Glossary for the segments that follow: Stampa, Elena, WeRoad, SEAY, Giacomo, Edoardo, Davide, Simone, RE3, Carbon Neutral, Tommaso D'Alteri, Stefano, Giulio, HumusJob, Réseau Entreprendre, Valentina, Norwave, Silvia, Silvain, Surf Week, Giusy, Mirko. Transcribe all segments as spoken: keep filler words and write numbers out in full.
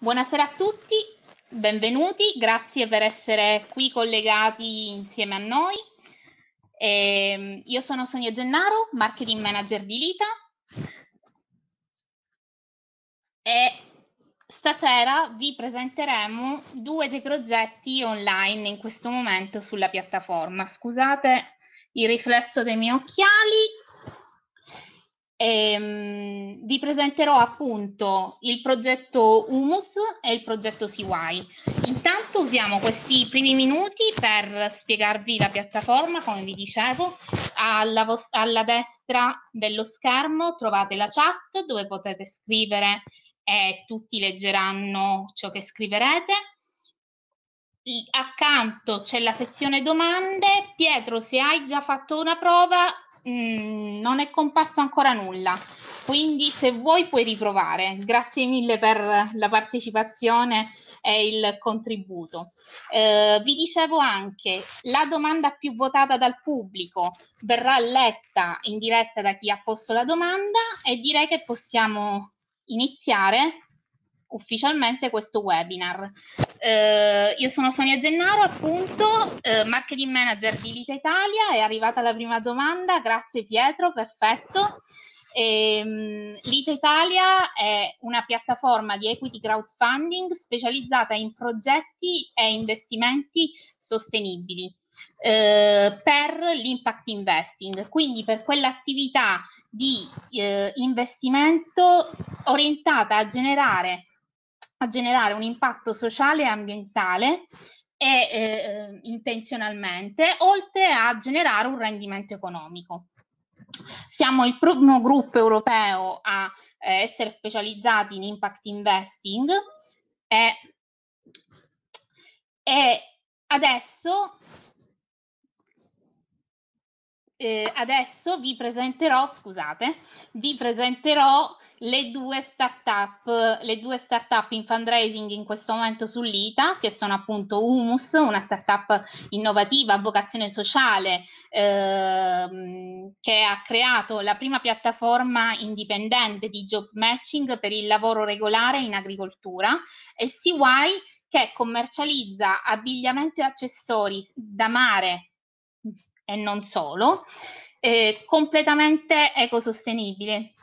Buonasera a tutti, benvenuti, grazie per essere qui collegati insieme a noi. Eh, io sono Sonia Gennaro, Marketing Manager di Lita e stasera vi presenteremo due dei progetti online in questo momento sulla piattaforma. Scusate il riflesso dei miei occhiali. Ehm, vi presenterò appunto il progetto Humus e il progetto S E A Y. Intanto usiamo questi primi minuti per spiegarvi la piattaforma. Come vi dicevo, alla, alla destra dello schermo trovate la chat dove potete scrivere e tutti leggeranno ciò che scriverete. Accanto c'è la sezione domande. Pietro, se hai già fatto una prova mh, non è comparso ancora nulla, quindi se vuoi puoi riprovare. Grazie mille per la partecipazione e il contributo. Eh, vi dicevo anche, la domanda più votata dal pubblico verrà letta in diretta da chi ha posto la domanda e direi che possiamo iniziare ufficialmente questo webinar. Eh, io sono Sonia Gennaro, appunto, eh, Marketing Manager di Lita Italia. È arrivata la prima domanda, grazie Pietro, perfetto. Eh, Lita Italia è una piattaforma di equity crowdfunding specializzata in progetti e investimenti sostenibili eh, per l'impact investing, quindi per quell'attività di eh, investimento orientata a generare a generare un impatto sociale e ambientale e, eh, intenzionalmente, oltre a generare un rendimento economico. Siamo il primo gruppo europeo a eh, essere specializzati in impact investing e, e adesso, eh, adesso vi presenterò, scusate, vi presenterò le due startup, le due startup in fundraising in questo momento su Lita, che sono appunto Humus, una startup innovativa a vocazione sociale ehm, che ha creato la prima piattaforma indipendente di job matching per il lavoro regolare in agricoltura, e S E A Y, che commercializza abbigliamento e accessori da mare e non solo, eh, completamente ecosostenibile.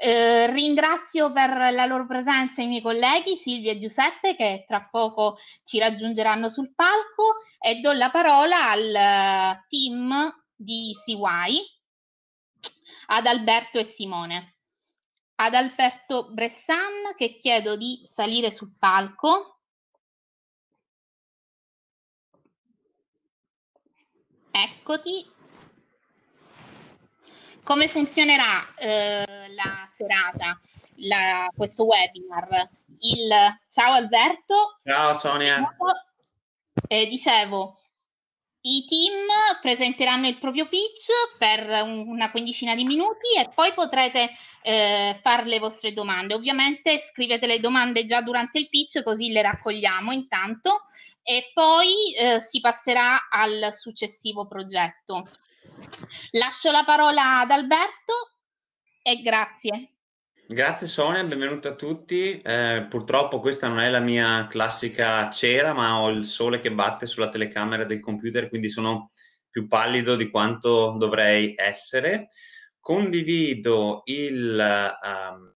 Eh, ringrazio per la loro presenza i miei colleghi Silvia e Giuseppe, che tra poco ci raggiungeranno sul palco, e do la parola al team di S E A Y, ad Alberto e Simone. Ad Alberto Bressan, che chiedo di salire sul palco. Eccoti. Come funzionerà eh, la serata, la, questo webinar? Il, ciao Alberto. Ciao Sonia. Eh, dicevo, i team presenteranno il proprio pitch per un, una quindicina di minuti e poi potrete eh, fare le vostre domande. Ovviamente scrivete le domande già durante il pitch, così le raccogliamo intanto e poi eh, si passerà al successivo progetto. Lascio la parola ad Alberto e grazie. Grazie Sonia, benvenuta a tutti. Eh, purtroppo questa non è la mia classica cera, ma ho il sole che batte sulla telecamera del computer, quindi sono più pallido di quanto dovrei essere. Condivido il, um,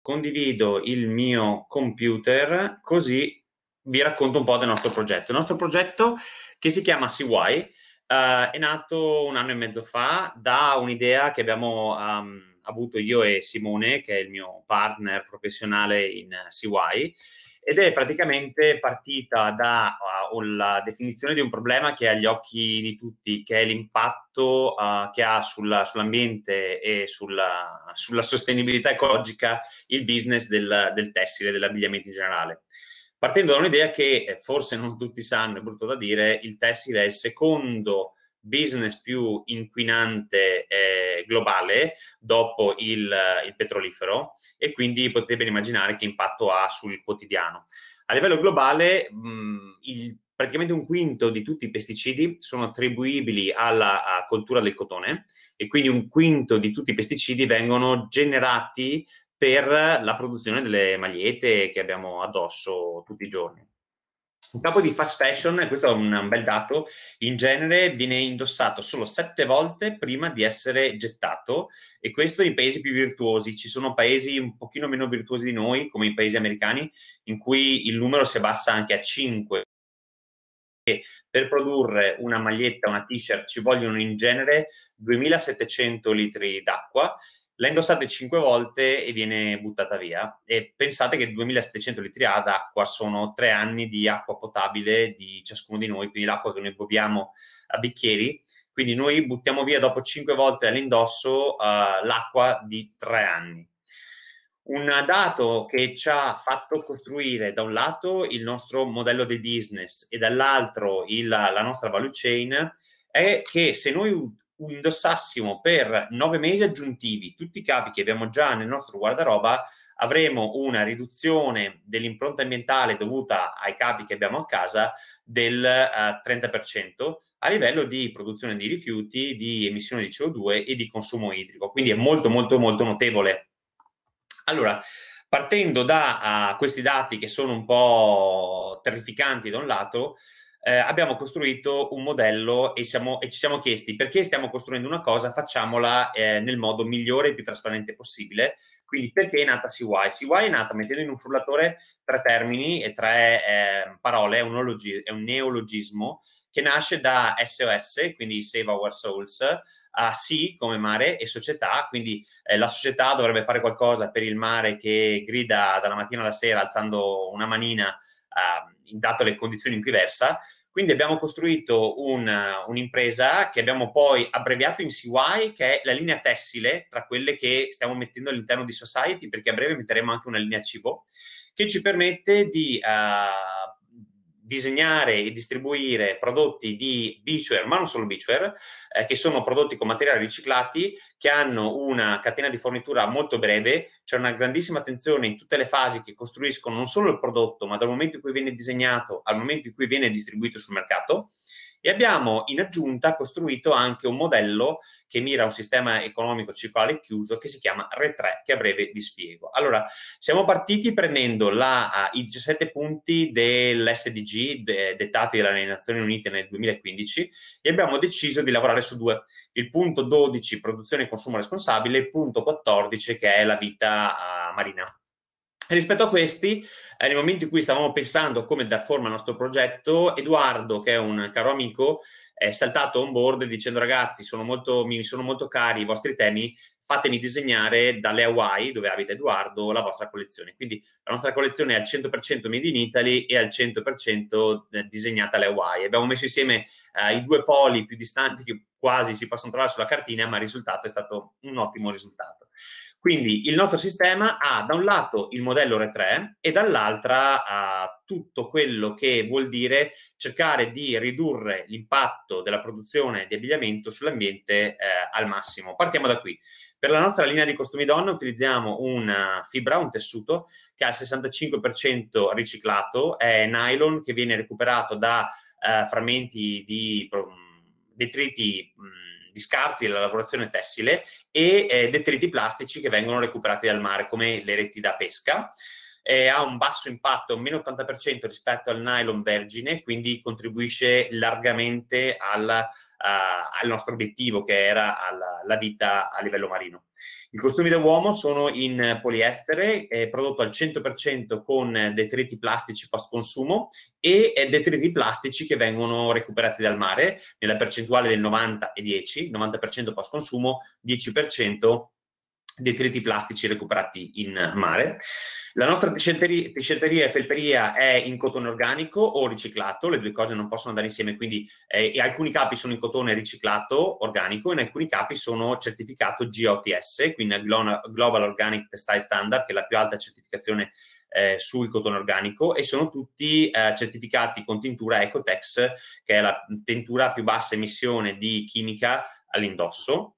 condivido il mio computer, così vi racconto un po' del nostro progetto. Il nostro progetto, che si chiama S E A Y, Uh, è nato un anno e mezzo fa da un'idea che abbiamo um, avuto io e Simone, che è il mio partner professionale in S E A Y, ed è praticamente partita da uh, la definizione di un problema che è agli occhi di tutti, che è l'impatto uh, che ha sulla, sull'ambiente e sulla, sulla sostenibilità ecologica il business del, del tessile e dell'abbigliamento in generale. Partendo da un'idea che forse non tutti sanno, è brutto da dire, il tessile è il secondo business più inquinante eh, globale dopo il, il petrolifero, e quindi potete ben immaginare che impatto ha sul quotidiano. A livello globale mh, il, praticamente un quinto di tutti i pesticidi sono attribuibili alla coltura del cotone, e quindi un quinto di tutti i pesticidi vengono generati per la produzione delle magliette che abbiamo addosso tutti i giorni. In campo di fast fashion, e questo è un bel dato, in genere viene indossato solo sette volte prima di essere gettato, e questo in paesi più virtuosi. Ci sono paesi un pochino meno virtuosi di noi, come i paesi americani, in cui il numero si abbassa anche a cinque. Per produrre una maglietta, una t-shirt, ci vogliono in genere duemilasettecento litri d'acqua. La indossate cinque volte e viene buttata via. E pensate che duemilasettecento litri d'acqua sono tre anni di acqua potabile di ciascuno di noi, quindi l'acqua che noi beviamo a bicchieri. Quindi noi buttiamo via dopo cinque volte all'indosso uh, l'acqua di tre anni. Un dato che ci ha fatto costruire da un lato il nostro modello di business e dall'altro il, la nostra value chain è che se noi indossassimo per nove mesi aggiuntivi tutti i capi che abbiamo già nel nostro guardaroba, avremo una riduzione dell'impronta ambientale dovuta ai capi che abbiamo a casa del uh, trenta per cento a livello di produzione di rifiuti, di emissione di C O due e di consumo idrico. Quindi è molto molto molto notevole. Allora, partendo da uh, questi dati che sono un po' terrificanti da un lato, Eh, abbiamo costruito un modello e, siamo, e ci siamo chiesti: perché stiamo costruendo una cosa, facciamola eh, nel modo migliore e più trasparente possibile. Quindi perché è nata S E A Y? S E A Y è nata mettendo in un frullatore tre termini e tre eh, parole, è un, ologi- è un neologismo che nasce da S O S, quindi Save Our Souls, a sì come mare e società, quindi eh, la società dovrebbe fare qualcosa per il mare che grida dalla mattina alla sera alzando una manina, Uh, dato le condizioni in cui versa. Quindi abbiamo costruito un, uh, un'impresa che abbiamo poi abbreviato in S E A Y, che è la linea tessile tra quelle che stiamo mettendo all'interno di Society, perché a breve metteremo anche una linea cibo che ci permette di uh, disegnare e distribuire prodotti di beachwear, ma non solo beachwear, eh, che sono prodotti con materiali riciclati, che hanno una catena di fornitura molto breve. C'è una grandissima attenzione in tutte le fasi che costruiscono non solo il prodotto, ma dal momento in cui viene disegnato al momento in cui viene distribuito sul mercato. E abbiamo in aggiunta costruito anche un modello che mira a un sistema economico circolare chiuso che si chiama R E tre, che a breve vi spiego. Allora, siamo partiti prendendo la, uh, i diciassette punti dell'S D G de- dettati dalle Nazioni Unite nel duemilaquindici e abbiamo deciso di lavorare su due. Il punto dodici, produzione e consumo responsabile, e il punto quattordici, che è la vita uh, marina. E rispetto a questi, eh, nel momento in cui stavamo pensando come dar forma al nostro progetto, Edoardo, che è un caro amico, è saltato on board dicendo: ragazzi, sono molto, mi sono molto cari i vostri temi, fatemi disegnare dalle Hawaii, dove abita Edoardo, la vostra collezione. Quindi la nostra collezione è al cento per cento made in Italy e al cento per cento disegnata alle Hawaii. Abbiamo messo insieme eh, i due poli più distanti che quasi si possono trovare sulla cartina, ma il risultato è stato un ottimo risultato. Quindi il nostro sistema ha da un lato il modello R E tre e dall'altra ha tutto quello che vuol dire cercare di ridurre l'impatto della produzione di abbigliamento sull'ambiente eh, al massimo. Partiamo da qui. Per la nostra linea di costumi donna utilizziamo una fibra, un tessuto che è al sessantacinque per cento riciclato, è nylon che viene recuperato da eh, frammenti di detriti mh, di scarti della lavorazione tessile e eh, detriti plastici che vengono recuperati dal mare, come le reti da pesca. Eh, ha un basso impatto, meno ottanta per cento rispetto al nylon vergine, quindi contribuisce largamente al, uh, al nostro obiettivo, che era alla, la vita a livello marino. I costumi da uomo sono in poliestere, eh, prodotto al cento per cento con detriti plastici post consumo e eh, detriti plastici che vengono recuperati dal mare nella percentuale del novanta e dieci, novanta per cento post consumo, dieci per cento detriti plastici recuperati in mare. La nostra tiscetteria e felperia è in cotone organico o riciclato, le due cose non possono andare insieme, quindi eh, alcuni capi sono in cotone riciclato organico e in alcuni capi sono certificato G O T S, quindi Global Organic Textile Standard, che è la più alta certificazione eh, sul cotone organico, e sono tutti eh, certificati con tintura Ecotex, che è la tintura a più bassa emissione di chimica all'indosso.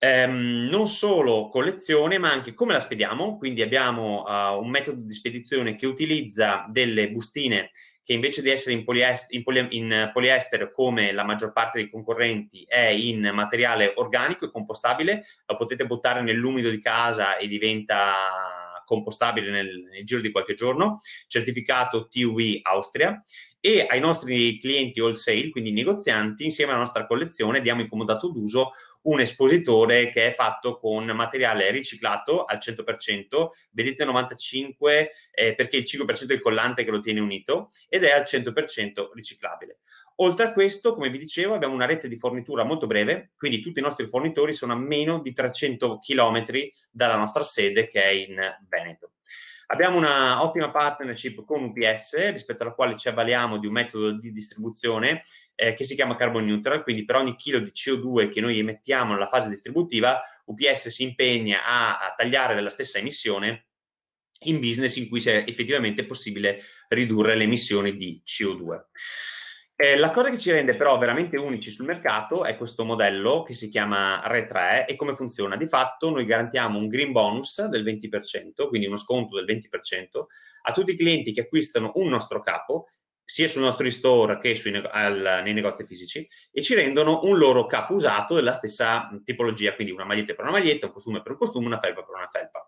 Um, non solo collezione, ma anche come la spediamo. Quindi abbiamo uh, un metodo di spedizione che utilizza delle bustine che invece di essere in poliestere, in poli- in poliestere come la maggior parte dei concorrenti, è in materiale organico e compostabile, lo potete buttare nell'umido di casa e diventa compostabile nel, nel giro di qualche giorno, certificato T U V Austria. E ai nostri clienti wholesale, quindi negozianti, insieme alla nostra collezione diamo in comodato d'uso un espositore che è fatto con materiale riciclato al cento per cento, vedete novantacinque eh, perché il cinque per cento è il collante che lo tiene unito, ed è al cento per cento riciclabile. Oltre a questo, come vi dicevo, abbiamo una rete di fornitura molto breve, quindi tutti i nostri fornitori sono a meno di trecento chilometri dalla nostra sede, che è in Veneto. Abbiamo una ottima partnership con U P S, rispetto alla quale ci avvaliamo di un metodo di distribuzione eh, che si chiama Carbon Neutral, quindi per ogni chilo di C O due che noi emettiamo nella fase distributiva, U P S si impegna a, a tagliare della stessa emissione in business in cui sia effettivamente possibile ridurre le emissioni di C O due. Eh, la cosa che ci rende però veramente unici sul mercato è questo modello che si chiama R E tre. E come funziona? Di fatto noi garantiamo un green bonus del venti per cento, quindi uno sconto del venti per cento, a tutti i clienti che acquistano un nostro capo, sia sul nostro e-store che sui, al, nei negozi fisici, e ci rendono un loro capo usato della stessa tipologia, quindi una maglietta per una maglietta, un costume per un costume, una felpa per una felpa.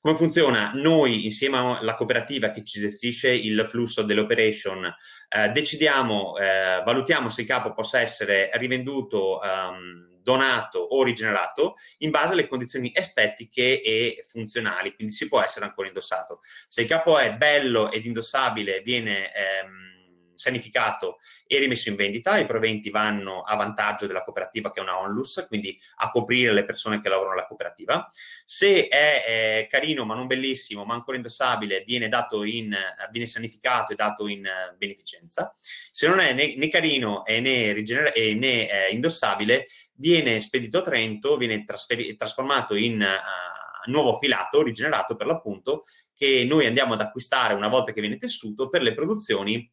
Come funziona? Noi, insieme alla cooperativa che ci gestisce il flusso dell'operation, eh, decidiamo, eh, valutiamo se il capo possa essere rivenduto, ehm, donato o rigenerato in base alle condizioni estetiche e funzionali, quindi si può essere ancora indossato. Se il capo è bello ed indossabile, viene ehm, sanificato e rimesso in vendita. I proventi vanno a vantaggio della cooperativa, che è una onlus, quindi a coprire le persone che lavorano alla cooperativa. Se è eh, carino ma non bellissimo ma ancora indossabile, viene dato in viene sanificato e dato in uh, beneficenza. Se non è né, né carino e né, rigener- e né eh, indossabile, viene spedito a Trento, viene trasfer- trasformato in uh, nuovo filato, rigenerato per l'appunto, che noi andiamo ad acquistare una volta che viene tessuto per le produzioni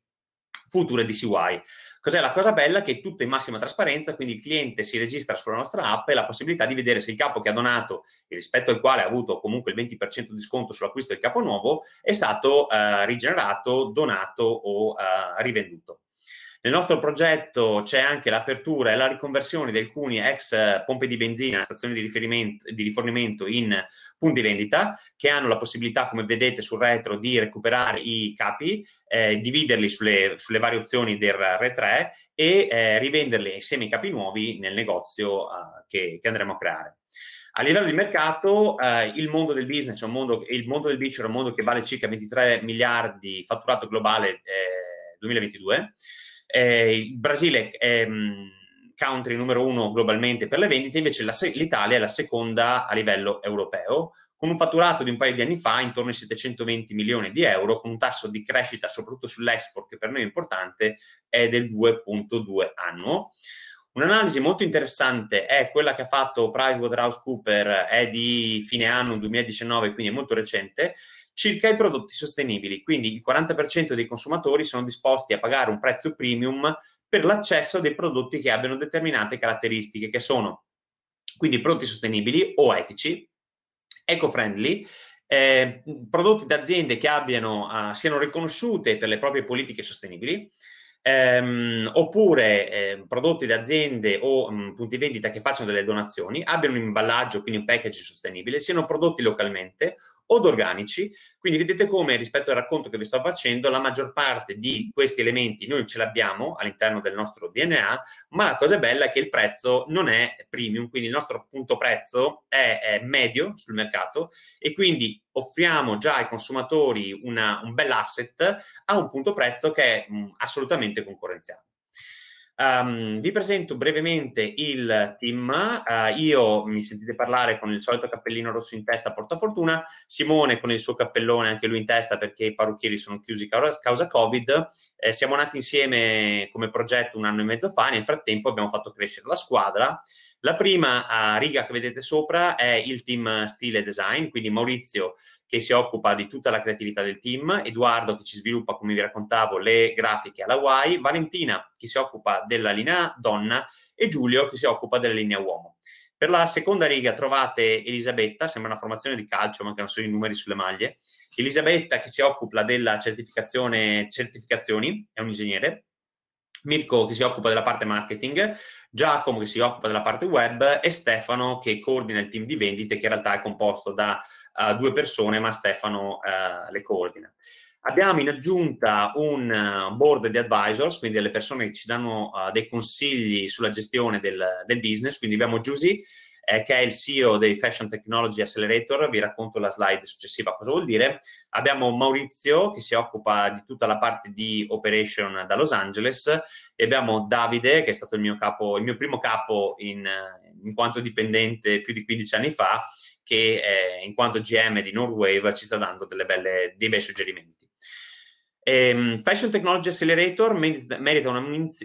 future di S E A Y. Cos'è la cosa bella? Che è tutto in massima trasparenza, quindi il cliente si registra sulla nostra app e ha la possibilità di vedere se il capo che ha donato, e rispetto al quale ha avuto comunque il venti per cento di sconto sull'acquisto del capo nuovo, è stato eh, rigenerato, donato o eh, rivenduto. Nel nostro progetto c'è anche l'apertura e la riconversione di alcuni ex pompe di benzina, stazioni di, riferimento, di rifornimento in punti vendita, che hanno la possibilità, come vedete sul retro, di recuperare i capi, eh, dividerli sulle, sulle varie opzioni del R E tre e eh, rivenderli insieme ai capi nuovi nel negozio eh, che, che andremo a creare. A livello di mercato, eh, il mondo del business, è un mondo, il mondo del beach è un mondo che vale circa ventitré miliardi fatturato globale eh, duemilaventidue. Eh, il Brasile è um, country numero uno globalmente per le vendite, invece la se- l'Italia è la seconda a livello europeo, con un fatturato di un paio di anni fa intorno ai settecentoventi milioni di euro, con un tasso di crescita soprattutto sull'export, che per noi è importante, è del due virgola due annuo. Un'analisi molto interessante è quella che ha fatto PricewaterhouseCoopers, è di fine anno duemiladiciannove, quindi è molto recente, circa i prodotti sostenibili. Quindi il quaranta per cento dei consumatori sono disposti a pagare un prezzo premium per l'accesso a dei prodotti che abbiano determinate caratteristiche, che sono quindi prodotti sostenibili o etici, eco-friendly, eh, prodotti da aziende che abbiano, eh, siano riconosciute per le proprie politiche sostenibili, ehm, oppure eh, prodotti da aziende o mh, punti vendita che facciano delle donazioni, abbiano un imballaggio, quindi un package sostenibile, siano prodotti localmente o organici. Quindi vedete come, rispetto al racconto che vi sto facendo, la maggior parte di questi elementi noi ce l'abbiamo all'interno del nostro D N A, ma la cosa bella è che il prezzo non è premium, quindi il nostro punto prezzo è, è medio sul mercato, e quindi offriamo già ai consumatori una, un bel asset a un punto prezzo che è mh, assolutamente concorrenziale. Um, vi presento brevemente il team. Uh, io mi sentite parlare con il solito cappellino rosso in testa, portafortuna, Simone con il suo cappellone anche lui in testa, perché i parrucchieri sono chiusi causa, causa Covid. Eh, siamo nati insieme come progetto un anno e mezzo fa, nel frattempo abbiamo fatto crescere la squadra. La prima uh, riga che vedete sopra è il team stile design, quindi Maurizio che si occupa di tutta la creatività del team, Edoardo che ci sviluppa, come vi raccontavo, le grafiche alla Y, Valentina che si occupa della linea donna e Giulio che si occupa della linea uomo. Per la seconda riga trovate Elisabetta, sembra una formazione di calcio, mancano solo i numeri sulle maglie. Elisabetta che si occupa della certificazione, certificazioni, è un ingegnere. Mirko che si occupa della parte marketing, Giacomo che si occupa della parte web e Stefano che coordina il team di vendite, che in realtà è composto da uh, due persone, ma Stefano uh, le coordina. Abbiamo in aggiunta un board di advisors, quindi delle persone che ci danno uh, dei consigli sulla gestione del, del business, quindi abbiamo Giusy eh, che è il C E O dei Fashion Technology Accelerator, vi racconto la slide successiva cosa vuol dire. Abbiamo Maurizio che si occupa di tutta la parte di operation da Los Angeles e abbiamo Davide che è stato il mio capo, il mio primo capo in, in quanto dipendente più di quindici anni fa, che eh, in quanto G M di Norwave ci sta dando delle belle, dei bei suggerimenti. Um, Fashion Technology Accelerator merita, merita una,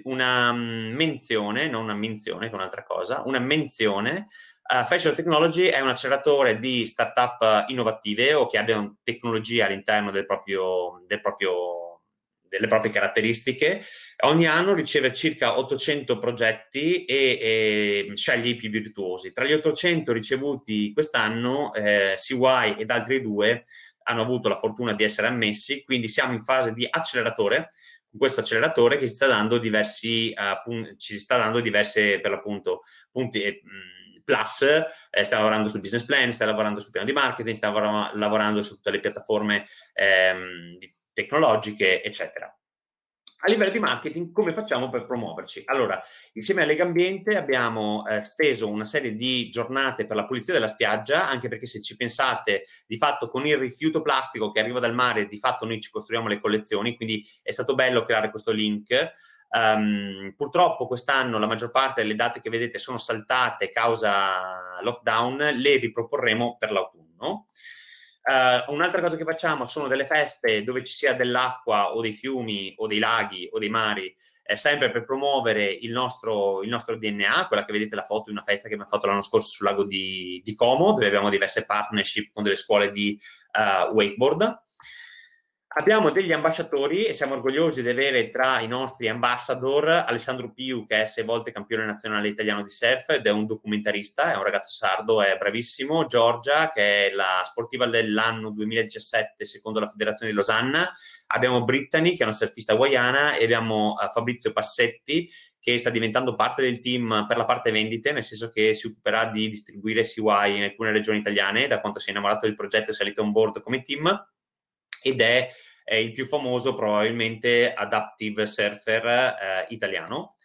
una menzione, non una menzione che è un'altra cosa, una menzione. Uh, Fashion Technology è un acceleratore di startup innovative o che abbiano tecnologia all'interno del proprio, del proprio, delle proprie caratteristiche. Ogni anno riceve circa ottocento progetti e, e sceglie i più virtuosi. Tra gli ottocento ricevuti quest'anno, eh, S E A Y ed altri due hanno avuto la fortuna di essere ammessi, quindi siamo in fase di acceleratore, con questo acceleratore che ci sta dando diversi, uh, pun- ci sta dando diverse per l'appunto punti eh, plus, eh, sta lavorando sul business plan, sta lavorando sul piano di marketing, sta lavora- lavorando su tutte le piattaforme ehm, tecnologiche, eccetera. A livello di marketing, come facciamo per promuoverci? Allora, insieme a Lega Ambiente abbiamo eh, steso una serie di giornate per la pulizia della spiaggia, anche perché se ci pensate, di fatto con il rifiuto plastico che arriva dal mare, di fatto noi ci costruiamo le collezioni, quindi è stato bello creare questo link. Um, purtroppo quest'anno la maggior parte delle date che vedete sono saltate causa lockdown, le riproporremo per l'autunno. Uh, un'altra cosa che facciamo sono delle feste dove ci sia dell'acqua o dei fiumi o dei laghi o dei mari, eh, sempre per promuovere il nostro, il nostro D N A, quella che vedete la foto di una festa che abbiamo fatto l'anno scorso sul lago di, di Como, dove abbiamo diverse partnership con delle scuole di uh, wakeboard. Abbiamo degli ambasciatori e siamo orgogliosi di avere tra i nostri ambassador Alessandro Piu, che è sei volte campione nazionale italiano di surf ed è un documentarista, è un ragazzo sardo, è bravissimo. Giorgia, che è la sportiva dell'anno duemiladiciassette secondo la federazione di Losanna. Abbiamo Brittany, che è una surfista hawaiana, e abbiamo Fabrizio Passetti, che sta diventando parte del team per la parte vendite, nel senso che si occuperà di distribuire S E A Y in alcune regioni italiane. Da quanto si è innamorato del progetto è salito on board come team ed è, è il più famoso probabilmente adaptive surfer eh, italiano.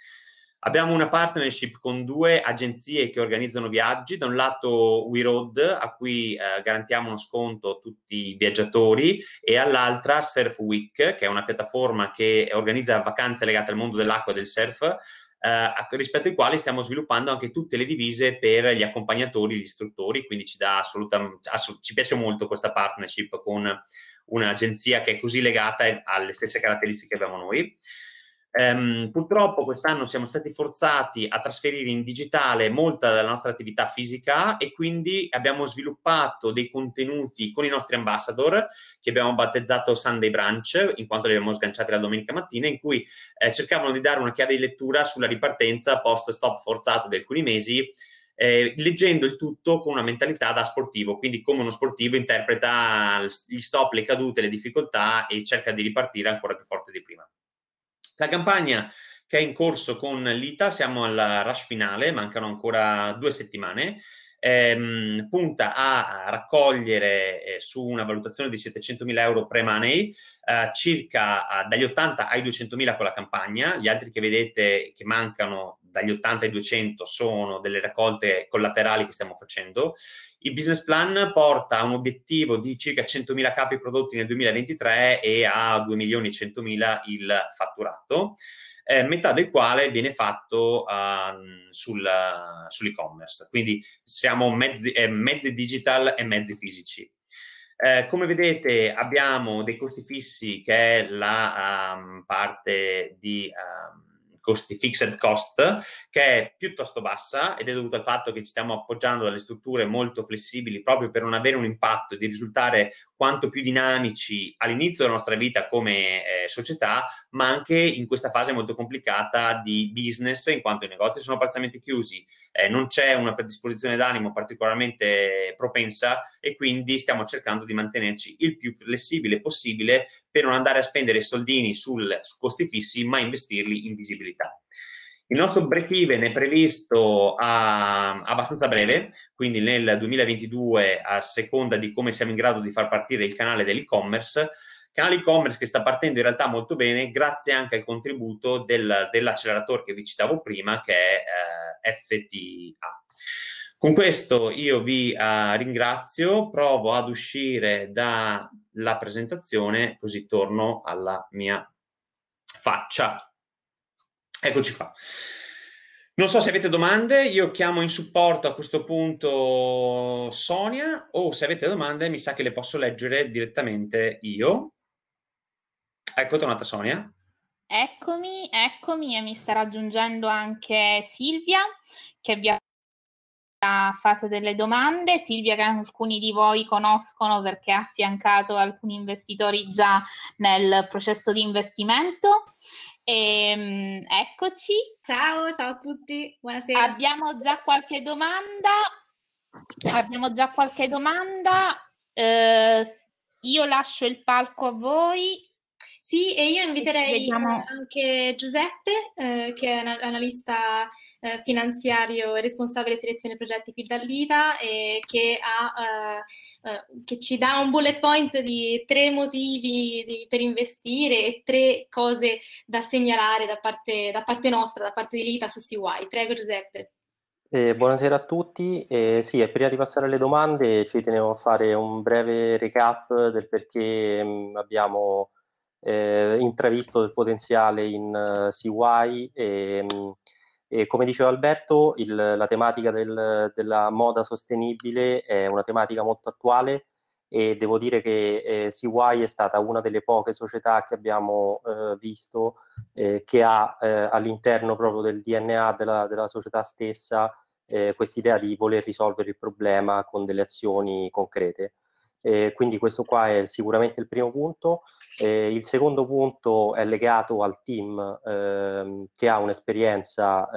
Abbiamo una partnership con due agenzie che organizzano viaggi, da un lato WeRoad, a cui eh, garantiamo uno sconto a tutti i viaggiatori, e all'altra Surf Week, che è una piattaforma che organizza vacanze legate al mondo dell'acqua e del surf, eh, rispetto ai quali stiamo sviluppando anche tutte le divise per gli accompagnatori, gli istruttori, quindi ci dà assolutamente, assolut- ci piace molto questa partnership con un'agenzia che è così legata alle stesse caratteristiche che abbiamo noi. Ehm, purtroppo quest'anno siamo stati forzati a trasferire in digitale molta della nostra attività fisica e quindi abbiamo sviluppato dei contenuti con i nostri ambassador, che abbiamo battezzato Sunday Brunch, in quanto li abbiamo sganciati la domenica mattina, in cui eh, cercavano di dare una chiave di lettura sulla ripartenza post stop forzato di alcuni mesi, Eh, leggendo il tutto con una mentalità da sportivo, quindi come uno sportivo interpreta gli stop, le cadute, le difficoltà e cerca di ripartire ancora più forte di prima. La campagna che è in corso con Lita, siamo alla rush finale, mancano ancora due settimane, ehm, punta a raccogliere eh, su una valutazione di settecentomila euro pre-money eh, circa eh, dagli ottanta ai duecentomila con la campagna. Gli altri che vedete che mancano dagli ottanta ai duecento sono delle raccolte collaterali che stiamo facendo. Il business plan porta a un obiettivo di circa centomila capi prodotti nel duemilaventitré e a due milioni e centomila il fatturato, eh, metà del quale viene fatto uh, sul, uh, sull'e-commerce. Quindi siamo mezzi, eh, mezzi digital e mezzi fisici. Eh, come vedete abbiamo dei costi fissi, che è la um, parte di... Um, costi fixed cost, che è piuttosto bassa ed è dovuto al fatto che ci stiamo appoggiando dalle strutture molto flessibili proprio per non avere un impatto e di risultare quanto più dinamici all'inizio della nostra vita come eh, società, ma anche in questa fase molto complicata di business, in quanto i negozi sono parzialmente chiusi, eh, non c'è una predisposizione d'animo particolarmente propensa, e quindi stiamo cercando di mantenerci il più flessibile possibile per non andare a spendere soldini sul, su costi fissi, ma investirli in visibilità. Il nostro break-even è previsto a, abbastanza breve, quindi nel duemilaventidue, a seconda di come siamo in grado di far partire il canale dell'e-commerce, canale e-commerce che sta partendo in realtà molto bene grazie anche al contributo del, dell'acceleratore che vi citavo prima, che è eh, F T A. Con questo io vi eh, ringrazio, provo ad uscire dalla presentazione così torno alla mia faccia. Eccoci qua. Non so se avete domande, io chiamo in supporto a questo punto Sonia, o se avete domande mi sa che le posso leggere direttamente io. Ecco, tornata Sonia. Eccomi, eccomi, e mi sta raggiungendo anche Silvia, che abbiamo la fase delle domande. Silvia, che alcuni di voi conoscono perché ha affiancato alcuni investitori già nel processo di investimento. Ehm, eccoci. Ciao, ciao a tutti, buonasera. Abbiamo già qualche domanda? Abbiamo già qualche domanda? Eh, io lascio il palco a voi. Sì, e io inviterei anche Giuseppe, eh, che è un analista eh, finanziario e responsabile selezione progetti qui da Lita, e che, ha, eh, eh, che ci dà un bullet point di tre motivi di, per investire e tre cose da segnalare da parte, da parte nostra, da parte di Lita su SEAY. Prego Giuseppe. Eh, buonasera a tutti, eh, sì, e prima di passare alle domande ci tenevo a fare un breve recap del perché mh, abbiamo eh, intravisto del potenziale in uh, SEAY e, e come diceva Alberto il, la tematica del, della moda sostenibile è una tematica molto attuale, e devo dire che eh, SEAY è stata una delle poche società che abbiamo eh, visto eh, che ha eh, all'interno proprio del D N A della, della società stessa eh, quest'idea di voler risolvere il problema con delle azioni concrete. Eh, quindi questo qua è sicuramente il primo punto. Eh, il secondo punto è legato al team ehm, che ha un'esperienza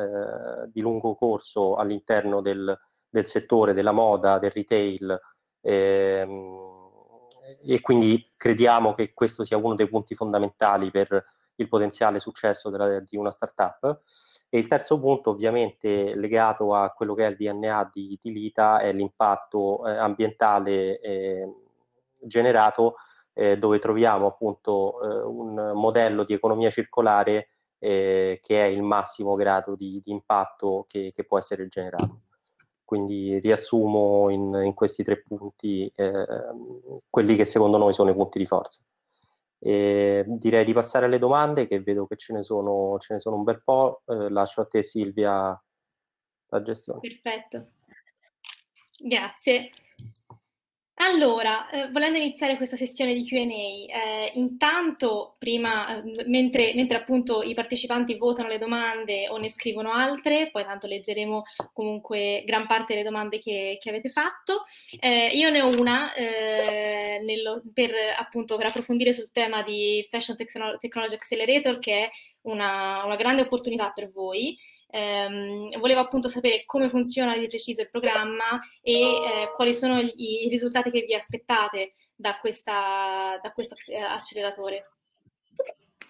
eh, di lungo corso all'interno del, del settore della moda, del retail, ehm, e quindi crediamo che questo sia uno dei punti fondamentali per il potenziale successo della, di una startup. E il terzo punto, ovviamente legato a quello che è il D N A di, di Lita, è l'impatto eh, ambientale eh, generato, eh, dove troviamo appunto eh, un modello di economia circolare eh, che è il massimo grado di, di impatto che, che può essere generato. Quindi riassumo in, in questi tre punti eh, quelli che secondo noi sono i punti di forza. Eh, direi di passare alle domande, che vedo che ce ne sono, ce ne sono un bel po'. Eh, lascio a te Silvia la gestione. Perfetto, grazie. Allora, eh, volendo iniziare questa sessione di Q and A, eh, intanto prima, eh, mentre, mentre appunto i partecipanti votano le domande o ne scrivono altre, poi tanto leggeremo comunque gran parte delle domande che, che avete fatto, eh, io ne ho una eh, nello, per appunto per approfondire sul tema di Fashion Technology Accelerator, che è una, una grande opportunità per voi. Ehm, volevo appunto sapere come funziona di preciso il programma e eh, quali sono i, i risultati che vi aspettate da questa, da questo acceleratore.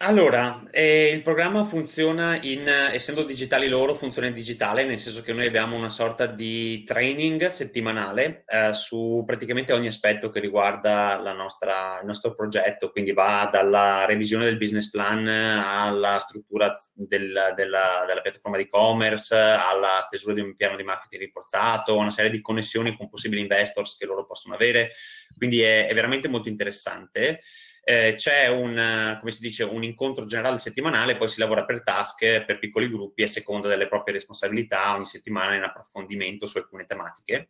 Allora, eh, il programma funziona in, essendo digitali loro, funziona in digitale, nel senso che noi abbiamo una sorta di training settimanale eh, su praticamente ogni aspetto che riguarda la nostra, il nostro progetto, quindi va dalla revisione del business plan alla struttura del, della, della piattaforma di e-commerce, alla stesura di un piano di marketing rinforzato, una serie di connessioni con possibili investors che loro possono avere, quindi è, è veramente molto interessante. Eh, c'è un, come si dice, un incontro generale settimanale, poi si lavora per task, per piccoli gruppi, a seconda delle proprie responsabilità, ogni settimana in approfondimento su alcune tematiche.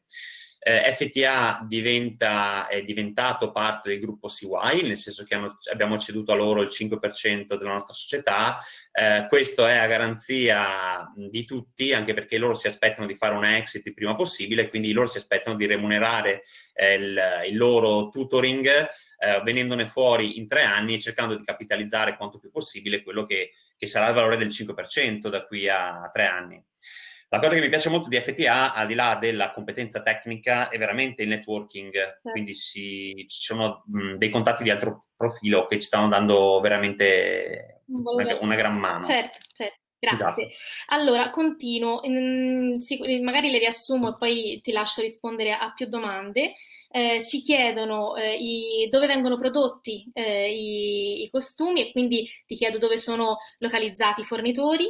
Eh, F T A diventa, è diventato parte del gruppo S E A Y, nel senso che hanno, abbiamo ceduto a loro il cinque per cento della nostra società. Eh, questo è a garanzia di tutti, anche perché loro si aspettano di fare una exit il prima possibile, quindi loro si aspettano di remunerare eh, il, il loro tutoring eh, venendone fuori in tre anni e cercando di capitalizzare quanto più possibile quello che, che sarà il valore del cinque per cento da qui a tre anni. La cosa che mi piace molto di F T A, al di là della competenza tecnica, è veramente il networking, certo. Quindi si, ci sono mh, dei contatti di altro profilo che ci stanno dando veramente una, una gran mano. Certo, certo. Grazie. Esatto. Allora, continuo, mm, sì, magari le riassumo e poi ti lascio rispondere a più domande. Eh, ci chiedono eh, i, dove vengono prodotti eh, i, i costumi e quindi ti chiedo dove sono localizzati i fornitori.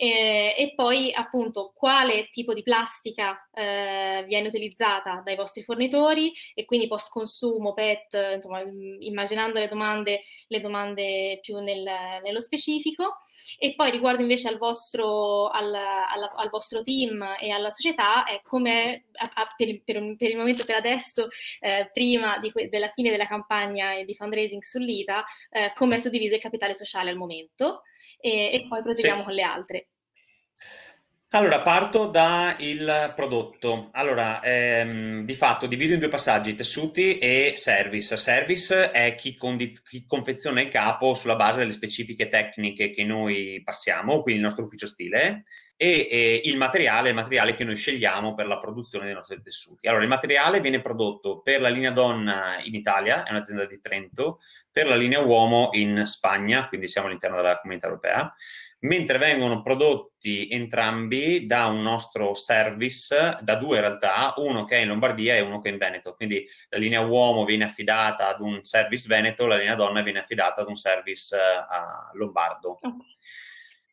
Eh, e poi appunto quale tipo di plastica eh, viene utilizzata dai vostri fornitori e quindi post consumo, P E T, insomma, immaginando le domande, le domande più nel, nello specifico. E poi riguardo invece al vostro, al, al, al vostro team e alla società, è come per, per, per il momento, per adesso, eh, prima di della fine della campagna di fundraising su Lita, eh, come è suddiviso il capitale sociale al momento. E, e poi proseguiamo, sì, con le altre. Allora, parto dal prodotto. Allora, ehm, di fatto divido in due passaggi, tessuti e service. Service è chi, chi confeziona il capo sulla base delle specifiche tecniche che noi passiamo, quindi il nostro ufficio stile, e, e il materiale, il materiale che noi scegliamo per la produzione dei nostri tessuti. Allora, il materiale viene prodotto per la linea donna in Italia, è un'azienda di Trento, per la linea uomo in Spagna, quindi siamo all'interno della Comunità Europea, mentre vengono prodotti entrambi da un nostro service, da due in realtà, uno che è in Lombardia e uno che è in Veneto. Quindi la linea uomo viene affidata ad un service veneto, la linea donna viene affidata ad un service uh, lombardo. Okay.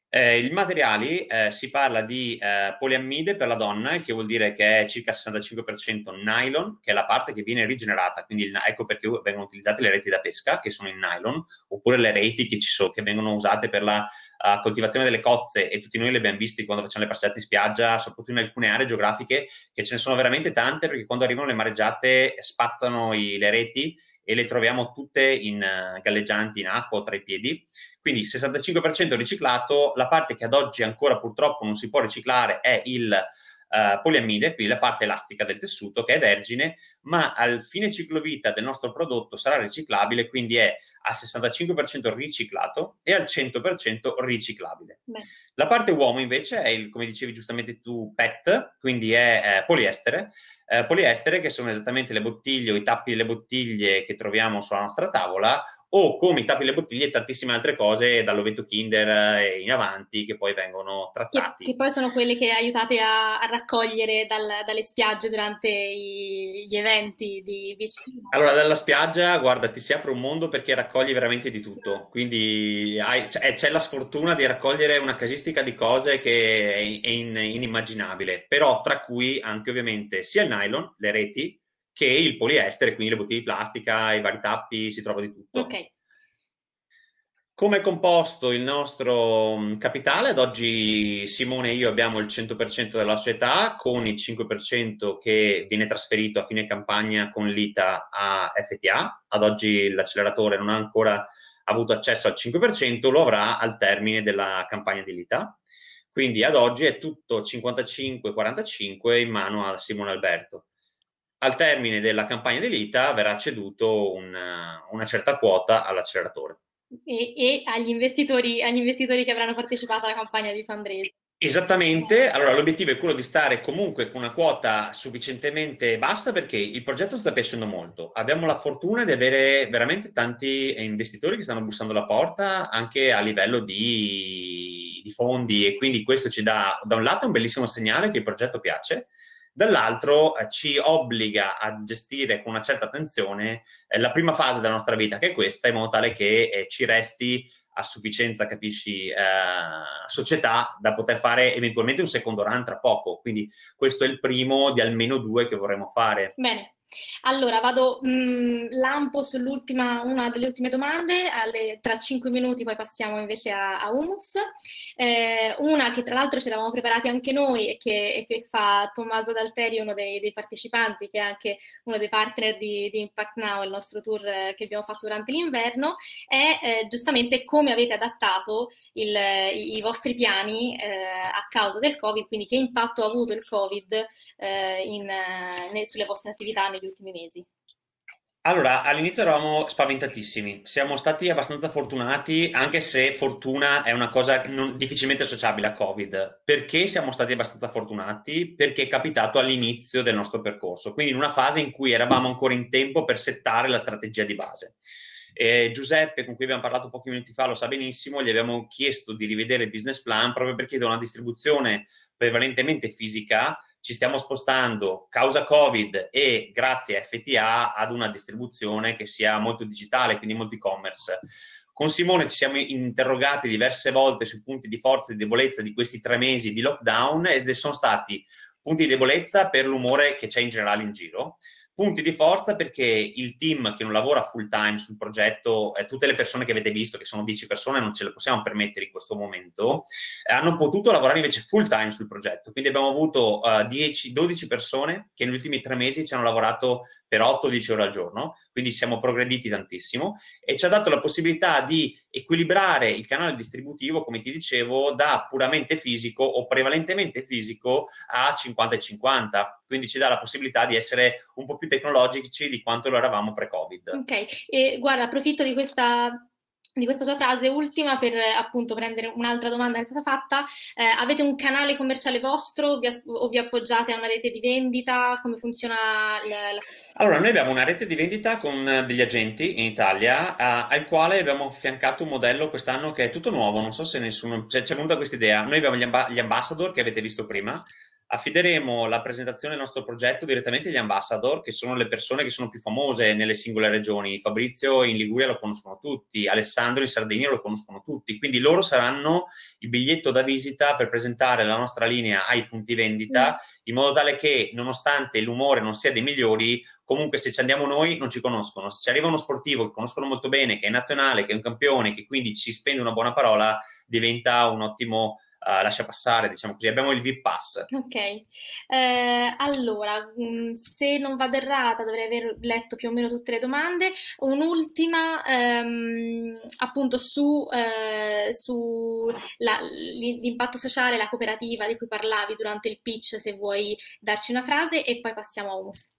Eh, I materiali, eh, si parla di eh, poliammide per la donna, che vuol dire che è circa sessantacinque per cento nylon, che è la parte che viene rigenerata, quindi il, ecco perché vengono utilizzate le reti da pesca, che sono in nylon, oppure le reti che, ci so, che vengono usate per la uh, coltivazione delle cozze, e tutti noi le abbiamo viste quando facciamo le passeggiate in spiaggia, soprattutto in alcune aree geografiche, che ce ne sono veramente tante, perché quando arrivano le mareggiate spazzano i, le reti, e le troviamo tutte in uh, galleggianti in acqua o tra i piedi. Quindi sessantacinque per cento riciclato. La parte che ad oggi ancora purtroppo non si può riciclare è il uh, poliammide, quindi la parte elastica del tessuto, che è vergine, ma al fine ciclovita del nostro prodotto sarà riciclabile, quindi è al sessantacinque per cento riciclato e al cento per cento riciclabile. Beh. La parte uomo invece è, il, come dicevi giustamente tu, P E T, quindi è eh, poliestere, Eh, poliestere che sono esattamente le bottiglie o i tappi delle bottiglie che troviamo sulla nostra tavola, o come i tappi delle bottiglie e tantissime altre cose dall'ovetto Kinder in avanti, che poi vengono trattati, che, che poi sono quelli che aiutate a, a raccogliere dal, dalle spiagge durante i, gli eventi di beach. Allora, dalla spiaggia, guarda, ti si apre un mondo, perché raccogli veramente di tutto, quindi c'è la sfortuna di raccogliere una casistica di cose che è, in, è in, inimmaginabile, però tra cui anche ovviamente sia il nylon, le reti, che il poliestere, quindi le bottiglie di plastica, i vari tappi, si trova di tutto. Okay. Come è composto il nostro capitale? Ad oggi Simone e io abbiamo il cento per cento della società, con il cinque per cento che viene trasferito a fine campagna con Lita a F T A. Ad oggi l'acceleratore non ha ancora avuto accesso al cinque per cento, lo avrà al termine della campagna di Lita. Quindi ad oggi è tutto cinquantacinque quarantacinque in mano a Simone Alberto. Al termine della campagna di Lita verrà ceduto una, una certa quota all'acceleratore. E, e agli, investitori, agli investitori che avranno partecipato alla campagna di fundraising. Esattamente, allora l'obiettivo è quello di stare comunque con una quota sufficientemente bassa, perché il progetto sta piacendo molto. Abbiamo la fortuna di avere veramente tanti investitori che stanno bussando alla porta, anche a livello di, di fondi, e quindi questo ci dà da un lato un bellissimo segnale che il progetto piace, dall'altro ci obbliga a gestire con una certa attenzione la prima fase della nostra vita, che è questa, in modo tale che ci resti a sufficienza, capisci, eh, società da poter fare eventualmente un secondo run tra poco. Quindi questo è il primo di almeno due che vorremmo fare. Bene. Allora, vado mh, lampo sull'ultima, una delle ultime domande, alle, tra cinque minuti poi passiamo invece a, a Humus. Eh, una che tra l'altro ci eravamo preparati anche noi e che, e che fa Tommaso D'Alteri, uno dei, dei partecipanti, che è anche uno dei partner di, di Impact Now, il nostro tour eh, che abbiamo fatto durante l'inverno, è eh, giustamente come avete adattato il, i, i vostri piani eh, a causa del Covid, quindi che impatto ha avuto il Covid eh, in, ne, sulle vostre attività negli ultimi mesi? Allora, all'inizio eravamo spaventatissimi, siamo stati abbastanza fortunati, anche se fortuna è una cosa non, difficilmente associabile a Covid. Perché siamo stati abbastanza fortunati? Perché è capitato all'inizio del nostro percorso, quindi in una fase in cui eravamo ancora in tempo per settare la strategia di base. Eh, Giuseppe, con cui abbiamo parlato pochi minuti fa, lo sa benissimo, gli abbiamo chiesto di rivedere il business plan proprio perché da una distribuzione prevalentemente fisica ci stiamo spostando, causa Covid e grazie a F T A, ad una distribuzione che sia molto digitale, quindi molto e-commerce. Con Simone ci siamo interrogati diverse volte sui punti di forza e di debolezza di questi tre mesi di lockdown ed sono stati punti di debolezza per l'umore che c'è in generale in giro, punti di forza perché il team che non lavora full time sul progetto, eh, tutte le persone che avete visto, che sono dieci persone, non ce le possiamo permettere in questo momento, eh, hanno potuto lavorare invece full time sul progetto. Quindi abbiamo avuto eh, dieci dodici persone che negli ultimi tre mesi ci hanno lavorato per otto dieci ore al giorno, quindi siamo progrediti tantissimo e ci ha dato la possibilità di equilibrare il canale distributivo, come ti dicevo, da puramente fisico o prevalentemente fisico a cinquanta e cinquanta, quindi ci dà la possibilità di essere un po' più tecnologici di quanto lo eravamo pre-Covid. Ok, e guarda, approfitto di questa, di questa tua frase ultima per appunto prendere un'altra domanda che è stata fatta. Eh, avete un canale commerciale vostro vi o vi appoggiate a una rete di vendita? Come funziona? La, la... Allora, noi abbiamo una rete di vendita con degli agenti in Italia eh, al quale abbiamo affiancato un modello quest'anno che è tutto nuovo, non so se nessuno... Cioè, c'è venuta questa idea. Noi abbiamo gli, amb gli ambassador che avete visto prima. Affideremo la presentazione del nostro progetto direttamente agli ambassador, che sono le persone che sono più famose nelle singole regioni. Fabrizio in Liguria lo conoscono tutti, Alessandro in Sardegna lo conoscono tutti, quindi loro saranno il biglietto da visita per presentare la nostra linea ai punti vendita, mm. in modo tale che nonostante l'umore non sia dei migliori, comunque se ci andiamo noi non ci conoscono. Se ci arriva uno sportivo che conoscono molto bene, che è nazionale, che è un campione, che quindi ci spende una buona parola, diventa un ottimo... Uh, lascia passare, diciamo così, abbiamo il V I P Pass. Ok, eh, allora, mh, se non vado errata dovrei aver letto più o meno tutte le domande. Un'ultima ehm, appunto su, eh, su l'impatto sociale, la cooperativa di cui parlavi durante il pitch, se vuoi darci una frase e poi passiamo a Humus.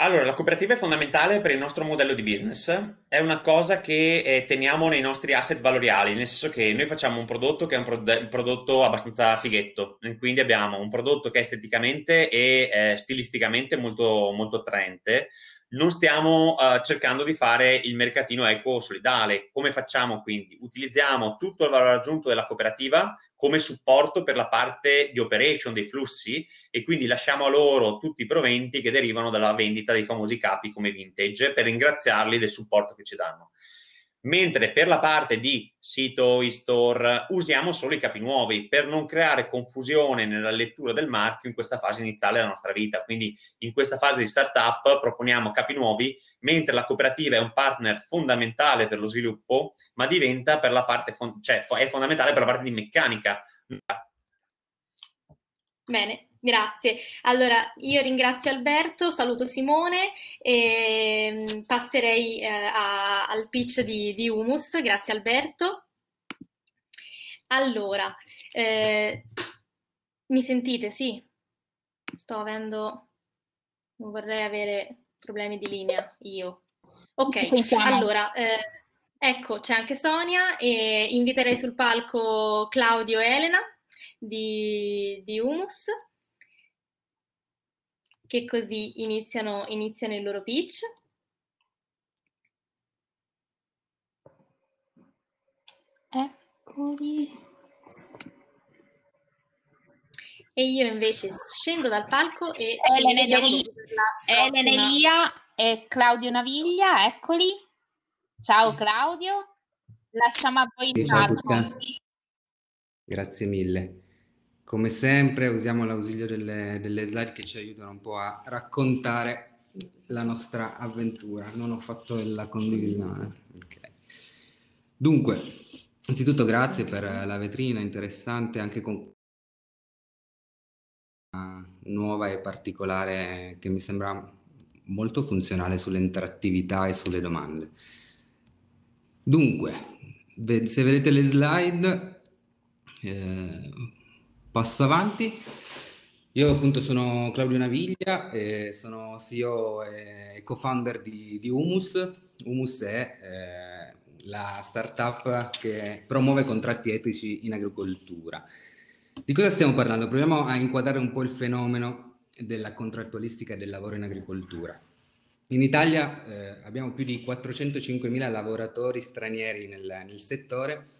Allora, la cooperativa è fondamentale per il nostro modello di business, è una cosa che eh, teniamo nei nostri asset valoriali, nel senso che noi facciamo un prodotto che è un, prod un prodotto abbastanza fighetto, quindi abbiamo un prodotto che è esteticamente e eh, stilisticamente molto, molto attraente. Non stiamo uh, cercando di fare il mercatino equo o solidale. Come facciamo quindi? Utilizziamo tutto il valore aggiunto della cooperativa come supporto per la parte di operation dei flussi e quindi lasciamo a loro tutti i proventi che derivano dalla vendita dei famosi capi come vintage per ringraziarli del supporto che ci danno. Mentre per la parte di sito, e-store, usiamo solo i capi nuovi per non creare confusione nella lettura del marchio in questa fase iniziale della nostra vita. Quindi in questa fase di startup proponiamo capi nuovi, mentre la cooperativa è un partner fondamentale per lo sviluppo, ma diventa per la parte, cioè è fondamentale per la parte di meccanica. Bene. Grazie. Allora, io ringrazio Alberto, saluto Simone e passerei eh, a, al pitch di, di Humus. Grazie Alberto. Allora, eh, mi sentite? Sì? Sto avendo... non vorrei avere problemi di linea io. Ok, allora... Eh, ecco, c'è anche Sonia e inviterei sul palco Claudio e Elena di, di Humus, che così iniziano, iniziano il loro pitch. Eccoli. E io invece scendo dal palco e... Elena Elia e Claudio Naviglia, eccoli. Ciao Claudio. Lasciamo a voi in palco. Grazie mille. Come sempre usiamo l'ausilio delle, delle slide che ci aiutano un po' a raccontare la nostra avventura. Non ho fatto la condivisione. Okay. Dunque, innanzitutto grazie per la vetrina interessante, anche con una nuova e particolare che mi sembra molto funzionale sull'interattività e sulle domande. Dunque, se vedete le slide, eh, passo avanti. Io appunto sono Claudio Naviglia, eh, sono C E O e co-founder di, di Humus. Humus è eh, la startup che promuove contratti etici in agricoltura. Di cosa stiamo parlando? Proviamo a inquadrare un po' il fenomeno della contrattualistica e del lavoro in agricoltura. In Italia eh, abbiamo più di quattrocentocinquemila lavoratori stranieri nel, nel settore,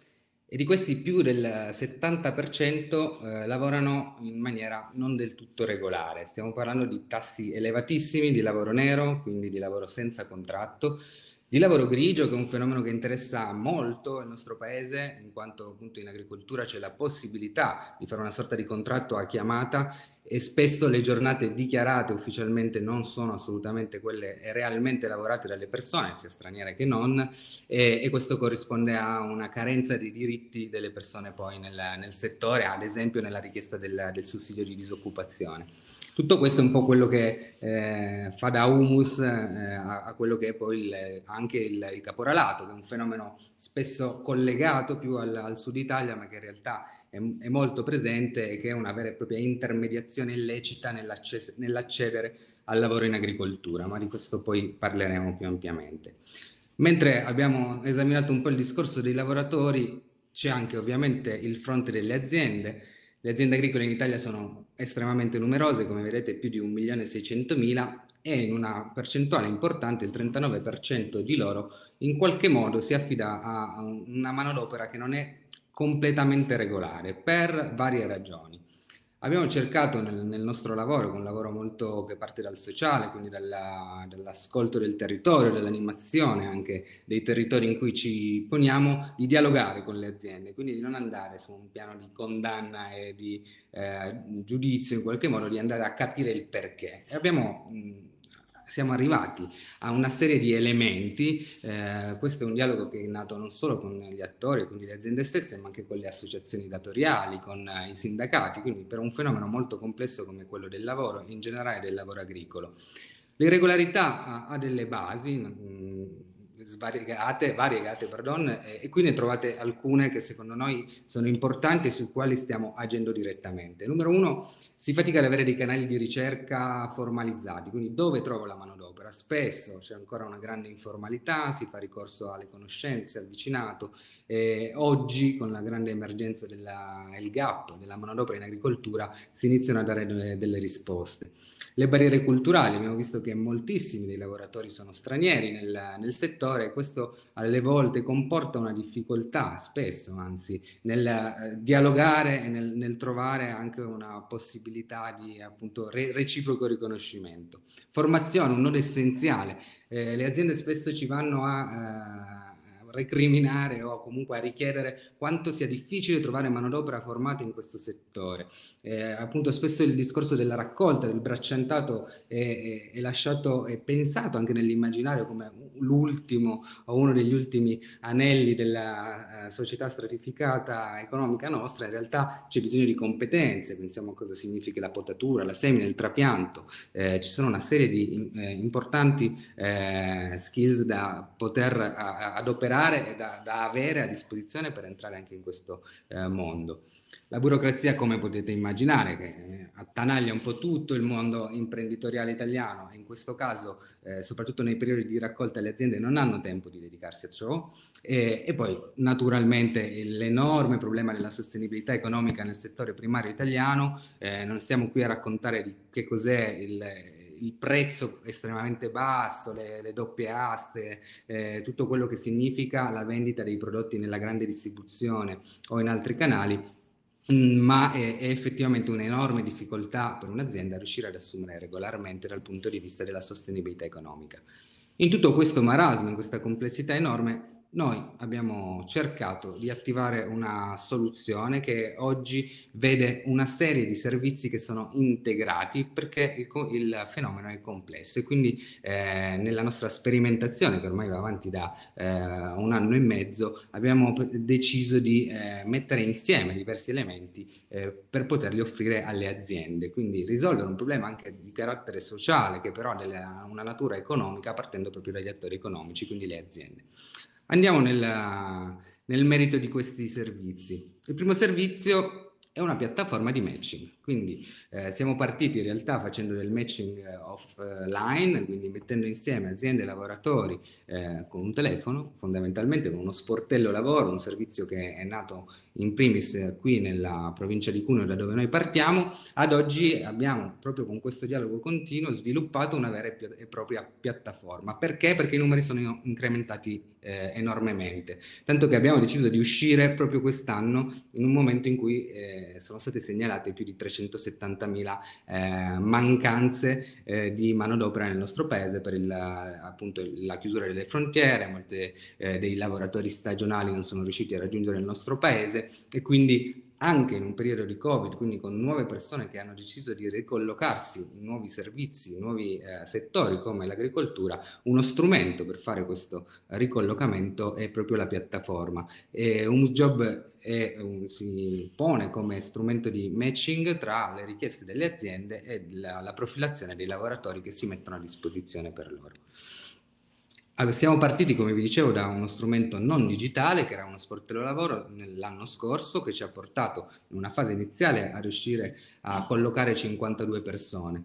e di questi più del settanta per cento eh, lavorano in maniera non del tutto regolare. Stiamo parlando di tassi elevatissimi di lavoro nero, quindi di lavoro senza contratto, di lavoro grigio, che è un fenomeno che interessa molto il nostro paese, in quanto appunto in agricoltura c'è la possibilità di fare una sorta di contratto a chiamata, e spesso le giornate dichiarate ufficialmente non sono assolutamente quelle realmente lavorate dalle persone, sia straniere che non, e, e questo corrisponde a una carenza di diritti delle persone poi nel, nel settore, ad esempio nella richiesta del, del sussidio di disoccupazione. Tutto questo è un po' quello che eh, fa da Humus eh, a, a quello che è poi il, anche il, il caporalato, che è un fenomeno spesso collegato più al, al sud Italia, ma che in realtà è molto presente, e che è una vera e propria intermediazione illecita nell'accedere al lavoro in agricoltura, ma di questo poi parleremo più ampiamente. Mentre abbiamo esaminato un po' il discorso dei lavoratori, c'è anche ovviamente il fronte delle aziende. Le aziende agricole in Italia sono estremamente numerose, come vedete più di un milione e seicentomila, e in una percentuale importante, il trentanove per cento di loro, in qualche modo si affida a una manodopera che non è completamente regolare per varie ragioni. Abbiamo cercato nel, nel nostro lavoro, un lavoro molto che parte dal sociale, quindi dall'ascolto dall del territorio, dell'animazione anche dei territori in cui ci poniamo, di dialogare con le aziende, quindi di non andare su un piano di condanna e di eh, giudizio in qualche modo, di andare a capire il perché. E abbiamo mh, siamo arrivati a una serie di elementi. Eh, questo è un dialogo che è nato non solo con gli attori, quindi le aziende stesse, ma anche con le associazioni datoriali, con eh, i sindacati, quindi per un fenomeno molto complesso come quello del lavoro, in generale del lavoro agricolo. L'irregolarità ha, ha delle basi mh, svariegate, variegate, pardon, e, e qui ne trovate alcune che secondo noi sono importanti e sui quali stiamo agendo direttamente. Numero uno, si fatica ad avere dei canali di ricerca formalizzati, quindi dove trovo la manodopera? Spesso c'è ancora una grande informalità, si fa ricorso alle conoscenze, al vicinato, e oggi con la grande emergenza della, il gap della manodopera in agricoltura si iniziano a dare delle, delle risposte. Le barriere culturali, abbiamo visto che moltissimi dei lavoratori sono stranieri nel, nel settore, e questo alle volte comporta una difficoltà, spesso anzi, nel eh, dialogare e nel, nel trovare anche una possibilità di appunto re reciproco riconoscimento. Formazione, un nodo essenziale. Eh, le aziende spesso ci vanno a eh, recriminare o comunque a richiedere quanto sia difficile trovare manodopera formata in questo settore. Eh, appunto spesso il discorso della raccolta, del bracciantato è, è, è lasciato e pensato anche nell'immaginario come l'ultimo o uno degli ultimi anelli della eh, società stratificata economica nostra. In realtà c'è bisogno di competenze, pensiamo a cosa significa la potatura, la semina, il trapianto. Eh, ci sono una serie di eh, importanti eh, skills da poter a, adoperare e da, da avere a disposizione per entrare anche in questo eh, mondo. La burocrazia, come potete immaginare, che eh, attanaglia un po' tutto il mondo imprenditoriale italiano, e in questo caso eh, soprattutto nei periodi di raccolta le aziende non hanno tempo di dedicarsi a ciò, e, e poi naturalmente l'enorme problema della sostenibilità economica nel settore primario italiano. Eh, non stiamo qui a raccontare di che cos'è il il prezzo estremamente basso, le, le doppie aste, eh, tutto quello che significa la vendita dei prodotti nella grande distribuzione o in altri canali, ma è, è effettivamente un'enorme difficoltà per un'azienda riuscire ad assumere regolarmente dal punto di vista della sostenibilità economica. In tutto questo marasma, in questa complessità enorme, noi abbiamo cercato di attivare una soluzione che oggi vede una serie di servizi che sono integrati, perché il, il fenomeno è complesso, e quindi eh, nella nostra sperimentazione, che ormai va avanti da eh, un anno e mezzo, abbiamo deciso di eh, mettere insieme diversi elementi eh, per poterli offrire alle aziende, quindi risolvere un problema anche di carattere sociale, che però ha una natura economica, partendo proprio dagli attori economici, quindi le aziende. Andiamo nel, nel merito di questi servizi. Il primo servizio è una piattaforma di matching, quindi eh, siamo partiti in realtà facendo del matching offline, quindi mettendo insieme aziende e lavoratori eh, con un telefono, fondamentalmente con uno sportello lavoro, un servizio che è nato in primis qui nella provincia di Cuneo, da dove noi partiamo. Ad oggi abbiamo, proprio con questo dialogo continuo, sviluppato una vera e propria piattaforma. Perché? Perché i numeri sono incrementati eh, enormemente, tanto che abbiamo deciso di uscire proprio quest'anno in un momento in cui eh, sono state segnalate più di trecentosettantamila eh, mancanze eh, di manodopera nel nostro paese, per il, appunto, la chiusura delle frontiere. Molti eh, dei lavoratori stagionali non sono riusciti a raggiungere il nostro paese, e quindi anche in un periodo di Covid, quindi con nuove persone che hanno deciso di ricollocarsi in nuovi servizi, in nuovi eh, settori come l'agricoltura, uno strumento per fare questo ricollocamento è proprio la piattaforma. E HumusJob è, um, si pone come strumento di matching tra le richieste delle aziende e la, la profilazione dei lavoratori che si mettono a disposizione per loro. Allora, siamo partiti, come vi dicevo, da uno strumento non digitale, che era uno sportello lavoro, l'anno scorso, che ci ha portato in una fase iniziale a riuscire a collocare cinquantadue persone.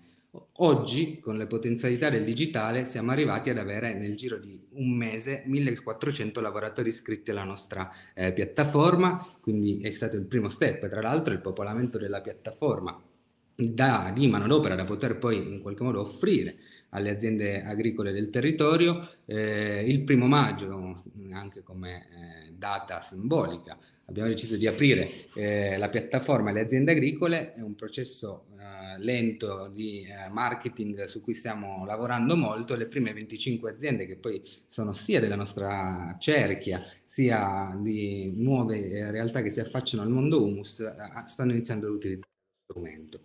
Oggi, con le potenzialità del digitale, siamo arrivati ad avere nel giro di un mese millequattrocento lavoratori iscritti alla nostra eh, piattaforma, quindi è stato il primo step. Tra l'altro, il popolamento della piattaforma da, di manodopera da poter poi in qualche modo offrire alle aziende agricole del territorio. Eh, il primo maggio, anche come eh, data simbolica, abbiamo deciso di aprire eh, la piattaforma alle aziende agricole. È un processo eh, lento di eh, marketing su cui stiamo lavorando molto. Le prime venticinque aziende, che poi sono sia della nostra cerchia sia di nuove eh, realtà che si affacciano al mondo Humus, eh, stanno iniziando ad utilizzare lo strumento.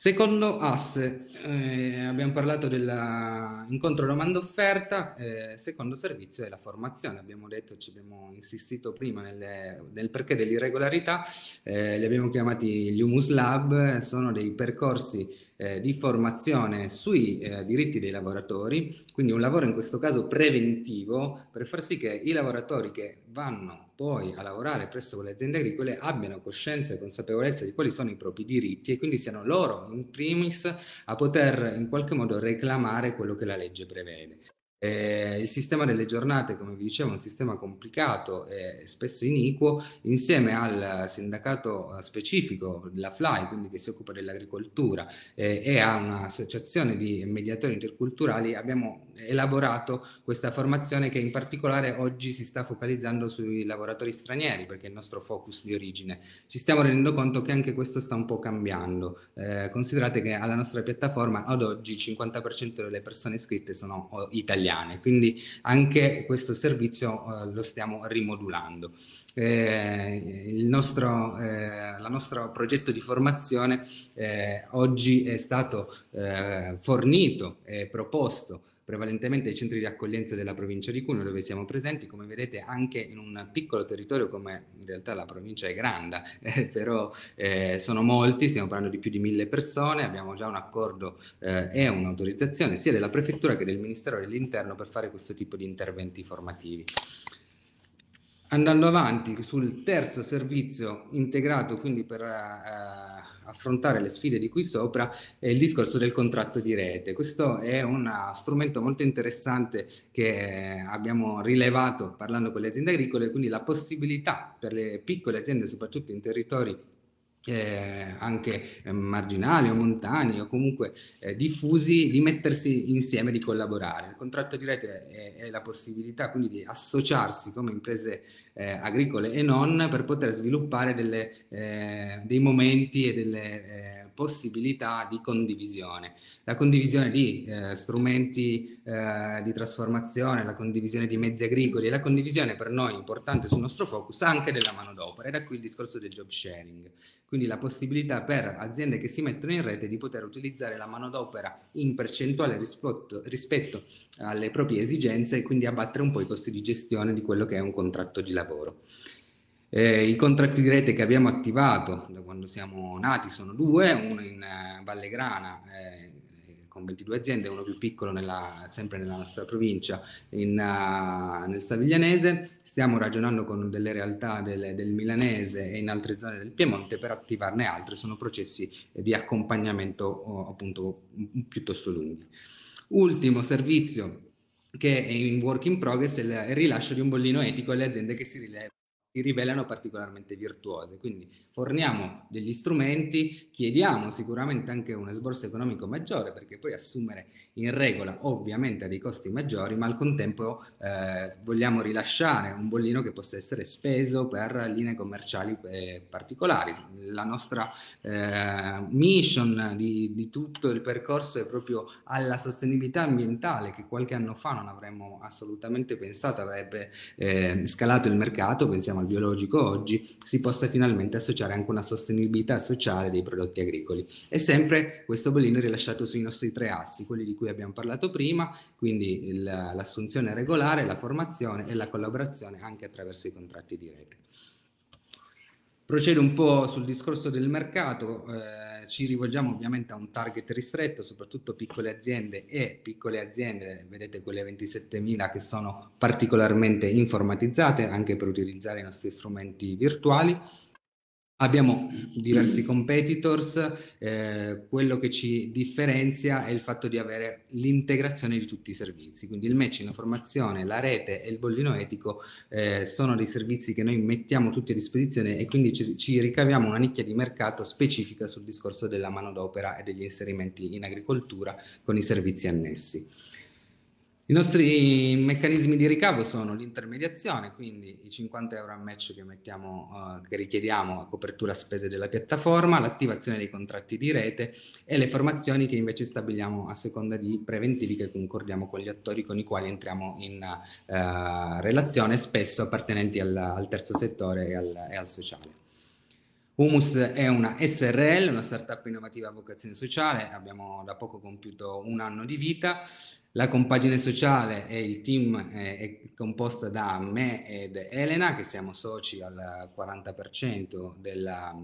Secondo asse, eh, abbiamo parlato dell'incontro domanda-offerta. Eh, secondo servizio è la formazione. Abbiamo detto, ci abbiamo insistito prima nelle, nel perché dell'irregolarità, eh, li abbiamo chiamati gli Humus Lab. Sono dei percorsi Eh, di formazione sui eh, diritti dei lavoratori, quindi un lavoro in questo caso preventivo, per far sì che i lavoratori che vanno poi a lavorare presso le aziende agricole abbiano coscienza e consapevolezza di quali sono i propri diritti, e quindi siano loro in primis a poter in qualche modo reclamare quello che la legge prevede. Eh, il sistema delle giornate, come vi dicevo, è un sistema complicato e spesso iniquo. Insieme al sindacato specifico, la F L A I, quindi, che si occupa dell'agricoltura, eh, e a un'associazione di mediatori interculturali, abbiamo elaborato questa formazione, che in particolare oggi si sta focalizzando sui lavoratori stranieri, perché è il nostro focus di origine. Ci stiamo rendendo conto che anche questo sta un po' cambiando. Eh, considerate che alla nostra piattaforma ad oggi il cinquanta per cento delle persone iscritte sono italiane. Quindi anche questo servizio eh, lo stiamo rimodulando. Eh, il nostro, eh, la nostro progetto di formazione eh, oggi è stato eh, fornito e proposto prevalentemente ai centri di accoglienza della provincia di Cuneo, dove siamo presenti, come vedete, anche in un piccolo territorio, come in realtà la provincia è grande, eh, però eh, sono molti, stiamo parlando di più di mille persone. Abbiamo già un accordo eh, e un'autorizzazione sia della prefettura che del Ministero dell'Interno per fare questo tipo di interventi formativi. Andando avanti sul terzo servizio integrato, quindi per eh, affrontare le sfide di qui sopra, è il discorso del contratto di rete. Questo è uno strumento molto interessante che abbiamo rilevato parlando con le aziende agricole, quindi la possibilità per le piccole aziende, soprattutto in territori Eh, anche eh, marginali o montani o comunque eh, diffusi, di mettersi insieme, di collaborare. Il contratto di rete è, è la possibilità quindi di associarsi come imprese eh, agricole e non, per poter sviluppare delle, eh, dei momenti e delle eh, possibilità di condivisione. La condivisione di eh, strumenti eh, di trasformazione, la condivisione di mezzi agricoli e la condivisione per noi importante sul nostro focus anche della manodopera, e da qui il discorso del job sharing. Quindi la possibilità per aziende che si mettono in rete di poter utilizzare la manodopera in percentuale rispetto, rispetto alle proprie esigenze, e quindi abbattere un po' i costi di gestione di quello che è un contratto di lavoro. Eh, I contratti di rete che abbiamo attivato da quando siamo nati sono due, uno in eh, Vallegrana eh, con ventidue aziende, uno più piccolo nella, sempre nella nostra provincia in, uh, nel Saviglianese. Stiamo ragionando con delle realtà del, del Milanese e in altre zone del Piemonte per attivarne altre. Sono processi di accompagnamento oh, appunto piuttosto lunghi. Ultimo servizio che è in work in progress è il rilascio di un bollino etico alle aziende che si rilevano. Si rivelano particolarmente virtuose, quindi forniamo degli strumenti, chiediamo sicuramente anche un esborso economico maggiore, perché poi assumere in regola ovviamente ha dei costi maggiori, ma al contempo eh, vogliamo rilasciare un bollino che possa essere speso per linee commerciali eh, particolari. La nostra eh, mission di, di tutto il percorso è proprio alla sostenibilità ambientale, che qualche anno fa non avremmo assolutamente pensato avrebbe eh, scalato il mercato. Pensiamo al biologico oggi, si possa finalmente associare anche una sostenibilità sociale dei prodotti agricoli. E sempre questo bollino è rilasciato sui nostri tre assi, quelli di cui abbiamo parlato prima, quindi l'assunzione regolare, la formazione e la collaborazione anche attraverso i contratti di rete. Procedo un po' sul discorso del mercato, eh, ci rivolgiamo ovviamente a un target ristretto, soprattutto piccole aziende e piccole aziende, vedete quelle ventisettemila che sono particolarmente informatizzate anche per utilizzare i nostri strumenti virtuali. Abbiamo diversi competitors, eh, quello che ci differenzia è il fatto di avere l'integrazione di tutti i servizi, quindi il matching, la formazione, la rete e il bollino etico eh, sono dei servizi che noi mettiamo tutti a disposizione, e quindi ci, ci ricaviamo una nicchia di mercato specifica sul discorso della manodopera e degli inserimenti in agricoltura con i servizi annessi. I nostri meccanismi di ricavo sono l'intermediazione, quindi i cinquanta euro a match che, mettiamo, eh, che richiediamo a copertura spese della piattaforma, l'attivazione dei contratti di rete e le formazioni che invece stabiliamo a seconda di preventivi che concordiamo con gli attori con i quali entriamo in eh, relazione, spesso appartenenti al, al terzo settore e al, e al sociale. Humus è una S R L, una startup innovativa a vocazione sociale, abbiamo da poco compiuto un anno di vita. La compagine sociale e il team è, è composta da me ed Elena, che siamo soci al quaranta per cento della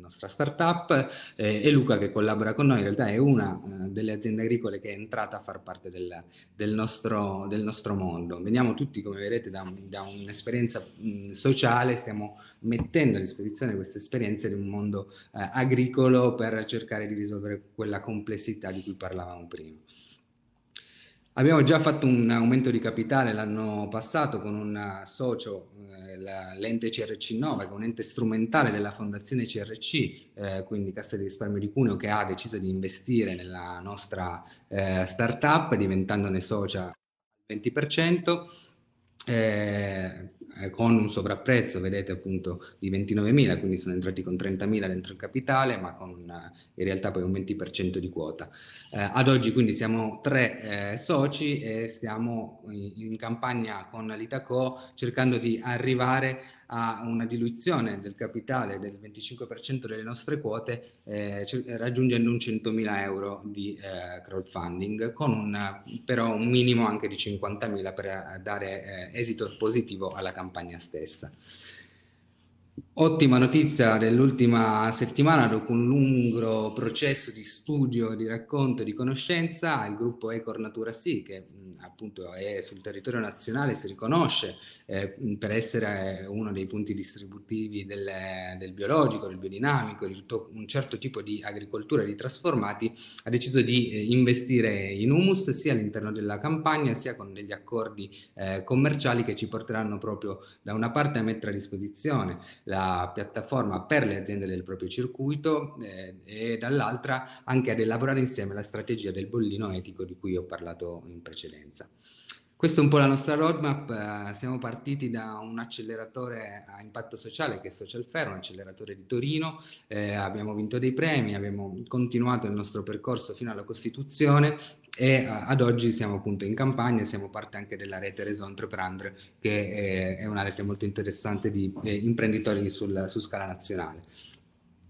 nostra startup, eh, e Luca che collabora con noi. In realtà è una eh, delle aziende agricole che è entrata a far parte del, del, nostro, del nostro mondo. Veniamo tutti, come vedete, da, da un'esperienza sociale, stiamo mettendo a disposizione queste esperienze di un mondo eh, agricolo per cercare di risolvere quella complessità di cui parlavamo prima. Abbiamo già fatto un aumento di capitale l'anno passato con un socio, eh, l'ente C R C nove, che è un ente strumentale della fondazione C R C, eh, quindi Cassa di risparmio di Cuneo, che ha deciso di investire nella nostra eh, startup, diventandone socia al venti per cento. Eh, con un sovrapprezzo, vedete appunto, di ventinovemila, quindi sono entrati con trentamila dentro il capitale, ma con una, in realtà poi un venti per cento di quota. Eh, ad oggi quindi siamo tre eh, soci e stiamo in, in campagna con l'Itaco cercando di arrivare a una diluizione del capitale del venticinque per cento delle nostre quote, eh, raggiungendo un centomila euro di eh, crowdfunding, con un, però un minimo anche di cinquantamila per dare eh, esito positivo alla campagna stessa. Ottima notizia dell'ultima settimana, dopo un lungo processo di studio, di racconto e di conoscenza, il gruppo Ecor NaturaSì, che appunto è sul territorio nazionale, si riconosce eh, per essere uno dei punti distributivi del, del biologico, del biodinamico, di tutto un certo tipo di agricoltura e di trasformati, ha deciso di eh, investire in Humus sia all'interno della campagna sia con degli accordi eh, commerciali che ci porteranno proprio da una parte a mettere a disposizione la piattaforma per le aziende del proprio circuito eh, e dall'altra anche ad elaborare insieme la strategia del bollino etico di cui ho parlato in precedenza. Questa è un po' la nostra roadmap. Siamo partiti da un acceleratore a impatto sociale che è Social Fair, un acceleratore di Torino, eh, abbiamo vinto dei premi, abbiamo continuato il nostro percorso fino alla Costituzione e ad oggi siamo appunto in campagna, siamo parte anche della rete Réseau Entreprendre, che è una rete molto interessante di eh, imprenditori sul, su scala nazionale.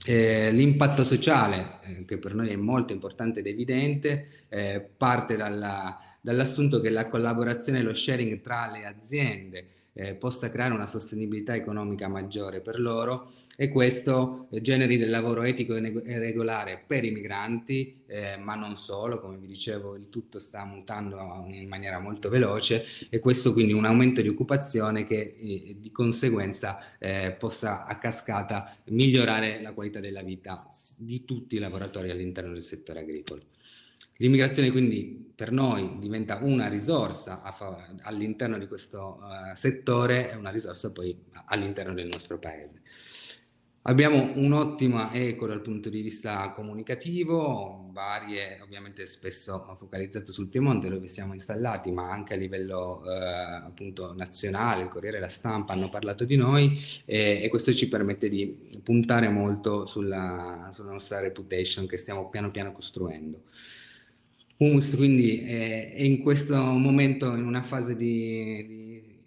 Eh, l'impatto sociale, eh, che per noi è molto importante ed evidente, eh, parte dalla... dall'assunto che la collaborazione e lo sharing tra le aziende eh, possa creare una sostenibilità economica maggiore per loro, e questo eh, generi del lavoro etico e regolare per i migranti, eh, ma non solo. Come vi dicevo, il tutto sta mutando in maniera molto veloce, e questo quindi un aumento di occupazione che eh, di conseguenza eh, possa a cascata migliorare la qualità della vita di tutti i lavoratori all'interno del settore agricolo. L'immigrazione quindi per noi diventa una risorsa all'interno di questo uh, settore e una risorsa poi all'interno del nostro paese. Abbiamo un'ottima eco dal punto di vista comunicativo, varie, ovviamente spesso focalizzato sul Piemonte dove siamo installati, ma anche a livello eh, appunto nazionale, il Corriere e la Stampa hanno parlato di noi, e, e questo ci permette di puntare molto sulla, sulla nostra reputation che stiamo piano piano costruendo. Humus quindi è, è in questo momento in una fase di, di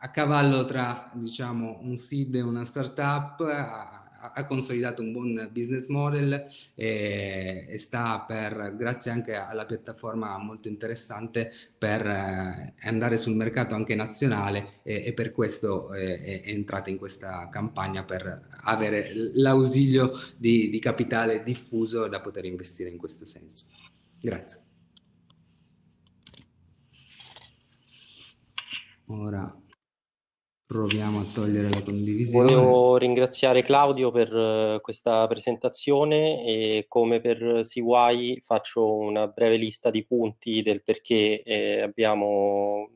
a cavallo tra, diciamo, un seed e una startup, ha, ha consolidato un buon business model e, e sta per, grazie anche alla piattaforma molto interessante, per eh, andare sul mercato anche nazionale, e, e per questo eh, è, è entrata in questa campagna per avere l'ausilio di, di capitale diffuso da poter investire in questo senso. Grazie. Ora proviamo a togliere la condivisione. Volevo ringraziare Claudio per questa presentazione, e come per S E A Y faccio una breve lista di punti del perché eh, abbiamo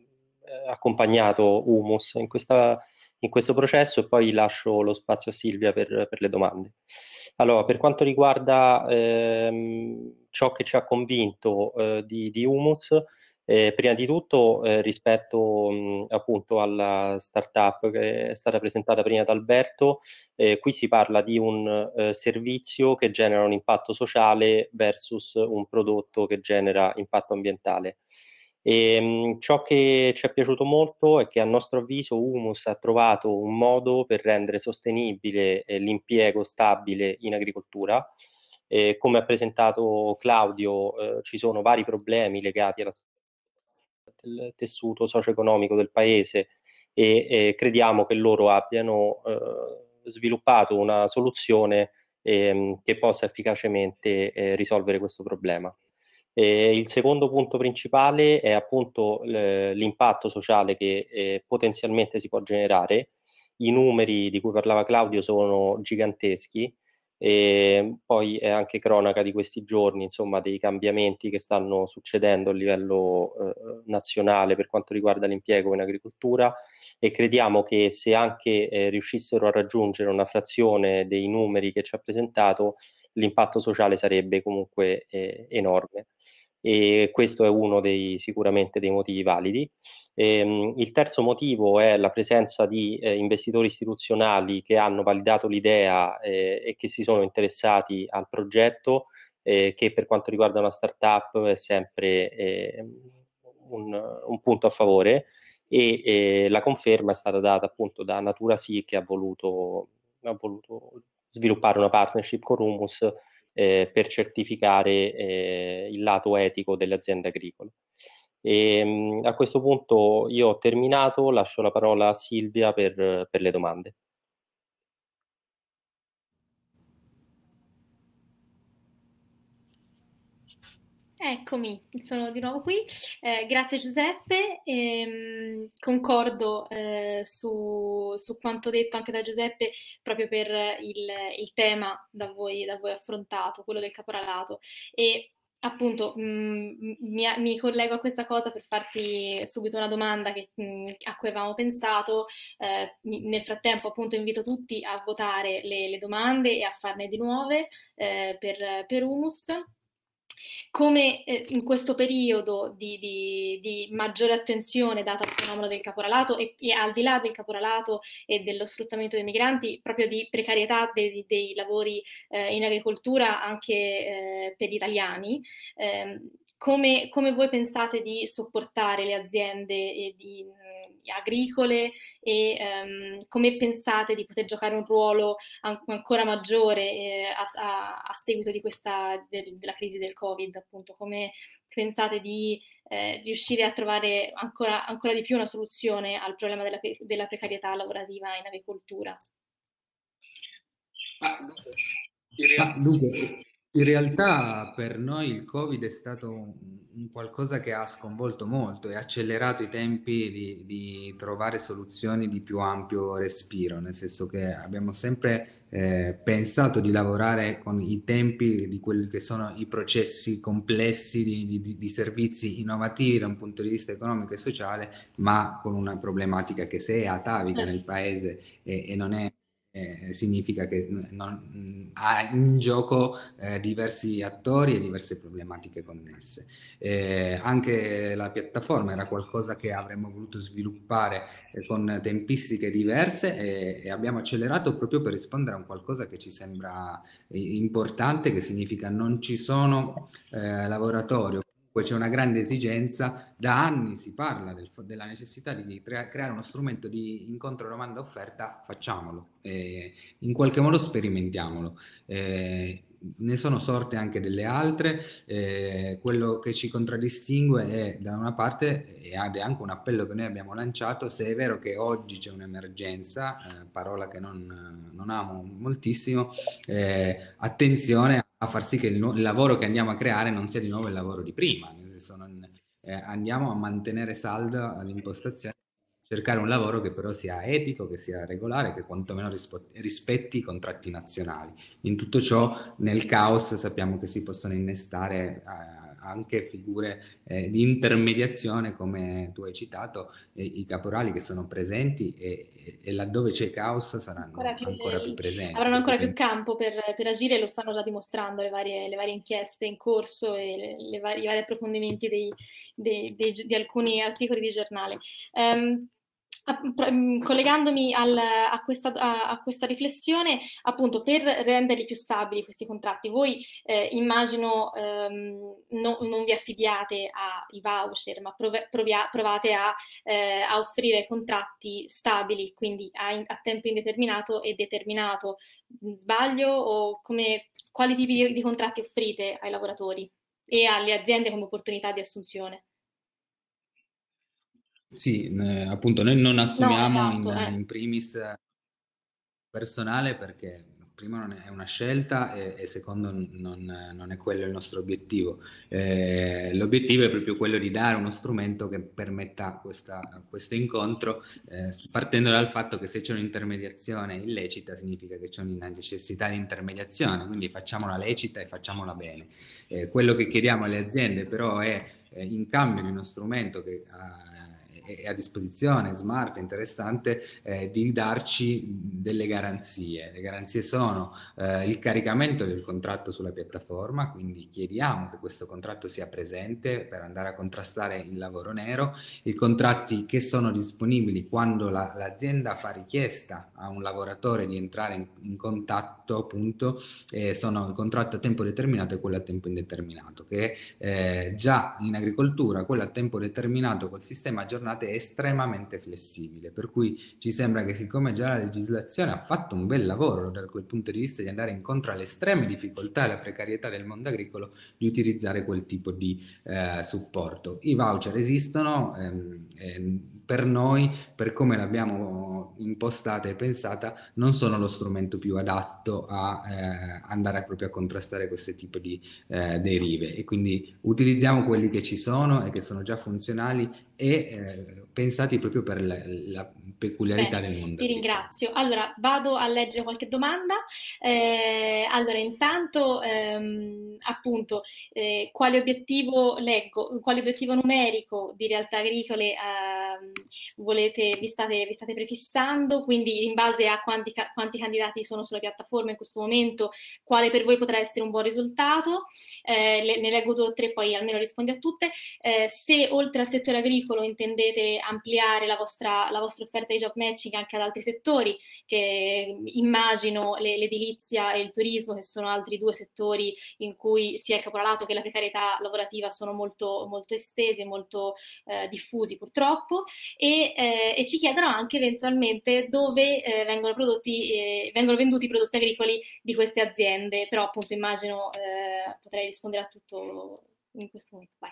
accompagnato Humus in, questa, in questo processo, e poi lascio lo spazio a Silvia per, per le domande. Allora, per quanto riguarda ehm, ciò che ci ha convinto eh, di, di Humus, eh, prima di tutto eh, rispetto mh, appunto alla startup che è stata presentata prima da Alberto, eh, qui si parla di un eh, servizio che genera un impatto sociale versus un prodotto che genera impatto ambientale. E, mh, ciò che ci è piaciuto molto è che a nostro avviso Humus ha trovato un modo per rendere sostenibile eh, l'impiego stabile in agricoltura. Eh, come ha presentato Claudio, eh, ci sono vari problemi legati al tessuto socio-economico del paese, e eh, crediamo che loro abbiano eh, sviluppato una soluzione eh, che possa efficacemente eh, risolvere questo problema. Eh, il secondo punto principale è appunto l'impatto sociale che eh, potenzialmente si può generare. I numeri di cui parlava Claudio sono giganteschi, e poi è anche cronaca di questi giorni, insomma, dei cambiamenti che stanno succedendo a livello eh, nazionale per quanto riguarda l'impiego in agricoltura, e crediamo che se anche eh, riuscissero a raggiungere una frazione dei numeri che ci ha presentato, l'impatto sociale sarebbe comunque eh, enorme, e questo è uno dei sicuramente dei motivi validi. Ehm, il terzo motivo è la presenza di eh, investitori istituzionali che hanno validato l'idea eh, e che si sono interessati al progetto, eh, che per quanto riguarda una startup è sempre eh, un, un punto a favore, e eh, la conferma è stata data appunto da NaturaSì, che ha voluto, ha voluto sviluppare una partnership con Humus eh, per certificare eh, il lato etico delle aziende agricole. E a questo punto io ho terminato, lascio la parola a Silvia per, per le domande. Eccomi, sono di nuovo qui. Eh, grazie Giuseppe, ehm, concordo eh, su, su quanto detto anche da Giuseppe, proprio per il, il tema da voi, da voi affrontato, quello del caporalato. E appunto mh, mi, mi collego a questa cosa per farti subito una domanda che, mh, a cui avevamo pensato. Eh, nel frattempo appunto invito tutti a votare le, le domande e a farne di nuove eh, per, per Humus. come eh, in questo periodo di, di, di maggiore attenzione data al fenomeno del caporalato e, e al di là del caporalato e dello sfruttamento dei migranti, proprio di precarietà dei, dei lavori eh, in agricoltura anche eh, per gli italiani, eh, come, come voi pensate di sopportare le aziende e di, mh, agricole e ehm, come pensate di poter giocare un ruolo an- ancora maggiore eh, a, a, a seguito di questa, de- della crisi del Covid, appunto, come pensate di eh, riuscire a trovare ancora, ancora di più una soluzione al problema della, pe- della precarietà lavorativa in agricoltura? Ah, in realtà... ah, In realtà per noi il Covid è stato un qualcosa che ha sconvolto molto e ha accelerato i tempi di, di trovare soluzioni di più ampio respiro, nel senso che abbiamo sempre eh, pensato di lavorare con i tempi di quelli che sono i processi complessi di, di, di servizi innovativi da un punto di vista economico e sociale, ma con una problematica che se è atavica nel paese e, e non è Eh, significa che non, mh, ha in gioco eh, diversi attori e diverse problematiche connesse. Eh, anche la piattaforma era qualcosa che avremmo voluto sviluppare eh, con tempistiche diverse e, e abbiamo accelerato proprio per rispondere a un qualcosa che ci sembra importante, che significa non ci sono eh, lavoratori. C'è una grande esigenza, da anni si parla del, della necessità di crea, creare uno strumento di incontro domanda offerta, facciamolo, eh, in qualche modo sperimentiamolo. Eh, ne sono sorte anche delle altre, eh, quello che ci contraddistingue è da una parte, e ad è anche un appello che noi abbiamo lanciato, se è vero che oggi c'è un'emergenza, eh, parola che non, non amo moltissimo, eh, attenzione a a far sì che il, nu- il lavoro che andiamo a creare non sia di nuovo il lavoro di prima, nel senso non, eh, andiamo a mantenere salda l'impostazione, cercare un lavoro che però sia etico, che sia regolare, che quantomeno rispo- rispetti i contratti nazionali. In tutto ciò, nel caos sappiamo che si possono innestare eh, anche figure eh, di intermediazione, come tu hai citato, eh, i caporali che sono presenti e, e, e laddove c'è caos saranno ancora più, ancora più presenti. Avranno ancora più campo per, per agire e lo stanno già dimostrando le varie, le varie inchieste in corso e le, le varie, i vari approfondimenti dei, dei, dei, di alcuni articoli di giornale. Um, Collegandomi al, a, questa, a, a questa riflessione, appunto, per renderli più stabili questi contratti, voi eh, immagino ehm, no, non vi affidiate ai voucher, ma prov- provia- provate a, eh, a offrire contratti stabili, quindi a, in, a tempo indeterminato e determinato. Sbaglio? O come, quali tipi di, di contratti offrite ai lavoratori e alle aziende come opportunità di assunzione? Sì, eh, appunto noi non assumiamo no, esatto, in, eh. in primis personale perché prima non è una scelta e, e secondo non, non è quello il nostro obiettivo. Eh, l'obiettivo è proprio quello di dare uno strumento che permetta questa, questo incontro, eh, partendo dal fatto che se c'è un'intermediazione illecita significa che c'è una necessità di intermediazione, quindi facciamola lecita e facciamola bene. Eh, quello che chiediamo alle aziende però è eh, in cambio di uno strumento che ha a disposizione, smart, interessante, eh, di darci delle garanzie. Le garanzie sono eh, il caricamento del contratto sulla piattaforma, quindi chiediamo che questo contratto sia presente per andare a contrastare il lavoro nero, i contratti che sono disponibili quando la, l'azienda fa richiesta a un lavoratore di entrare in, in contatto, appunto, eh, sono il contratto a tempo determinato e quello a tempo indeterminato, che eh, già in agricoltura, quello a tempo determinato col sistema aggiornato è estremamente flessibile, per cui ci sembra che siccome già la legislazione ha fatto un bel lavoro da quel punto di vista di andare incontro alle estreme difficoltà e alla precarietà del mondo agricolo, di utilizzare quel tipo di eh, supporto. I voucher esistono, ehm, ehm, per noi, per come l'abbiamo impostata e pensata, non sono lo strumento più adatto a eh, andare proprio a contrastare questo tipo di eh, derive, e quindi utilizziamo quelli che ci sono e che sono già funzionali e eh, eh, pensati proprio per la, la peculiarità Beh, del mondo. Ti ringrazio. Allora, vado a leggere qualche domanda. Eh, allora, intanto, ehm, appunto, eh, quale obiettivo, leggo, quale obiettivo numerico di realtà agricole eh, volete, vi state, vi state prefissando? Quindi, in base a quanti, quanti candidati sono sulla piattaforma in questo momento, quale per voi potrà essere un buon risultato? Eh, le, ne leggo due o tre, poi almeno rispondi a tutte. Eh, se oltre al settore agricolo intendete ampliare la vostra, la vostra offerta di job matching anche ad altri settori, che immagino l'edilizia e il turismo, che sono altri due settori in cui sia il caporalato che la precarietà lavorativa sono molto, molto estesi e molto eh, diffusi purtroppo, e, eh, e ci chiedono anche eventualmente dove eh, vengono, prodotti, eh, vengono venduti i prodotti agricoli di queste aziende, però appunto immagino eh, potrei rispondere a tutto in questo momento. Vai.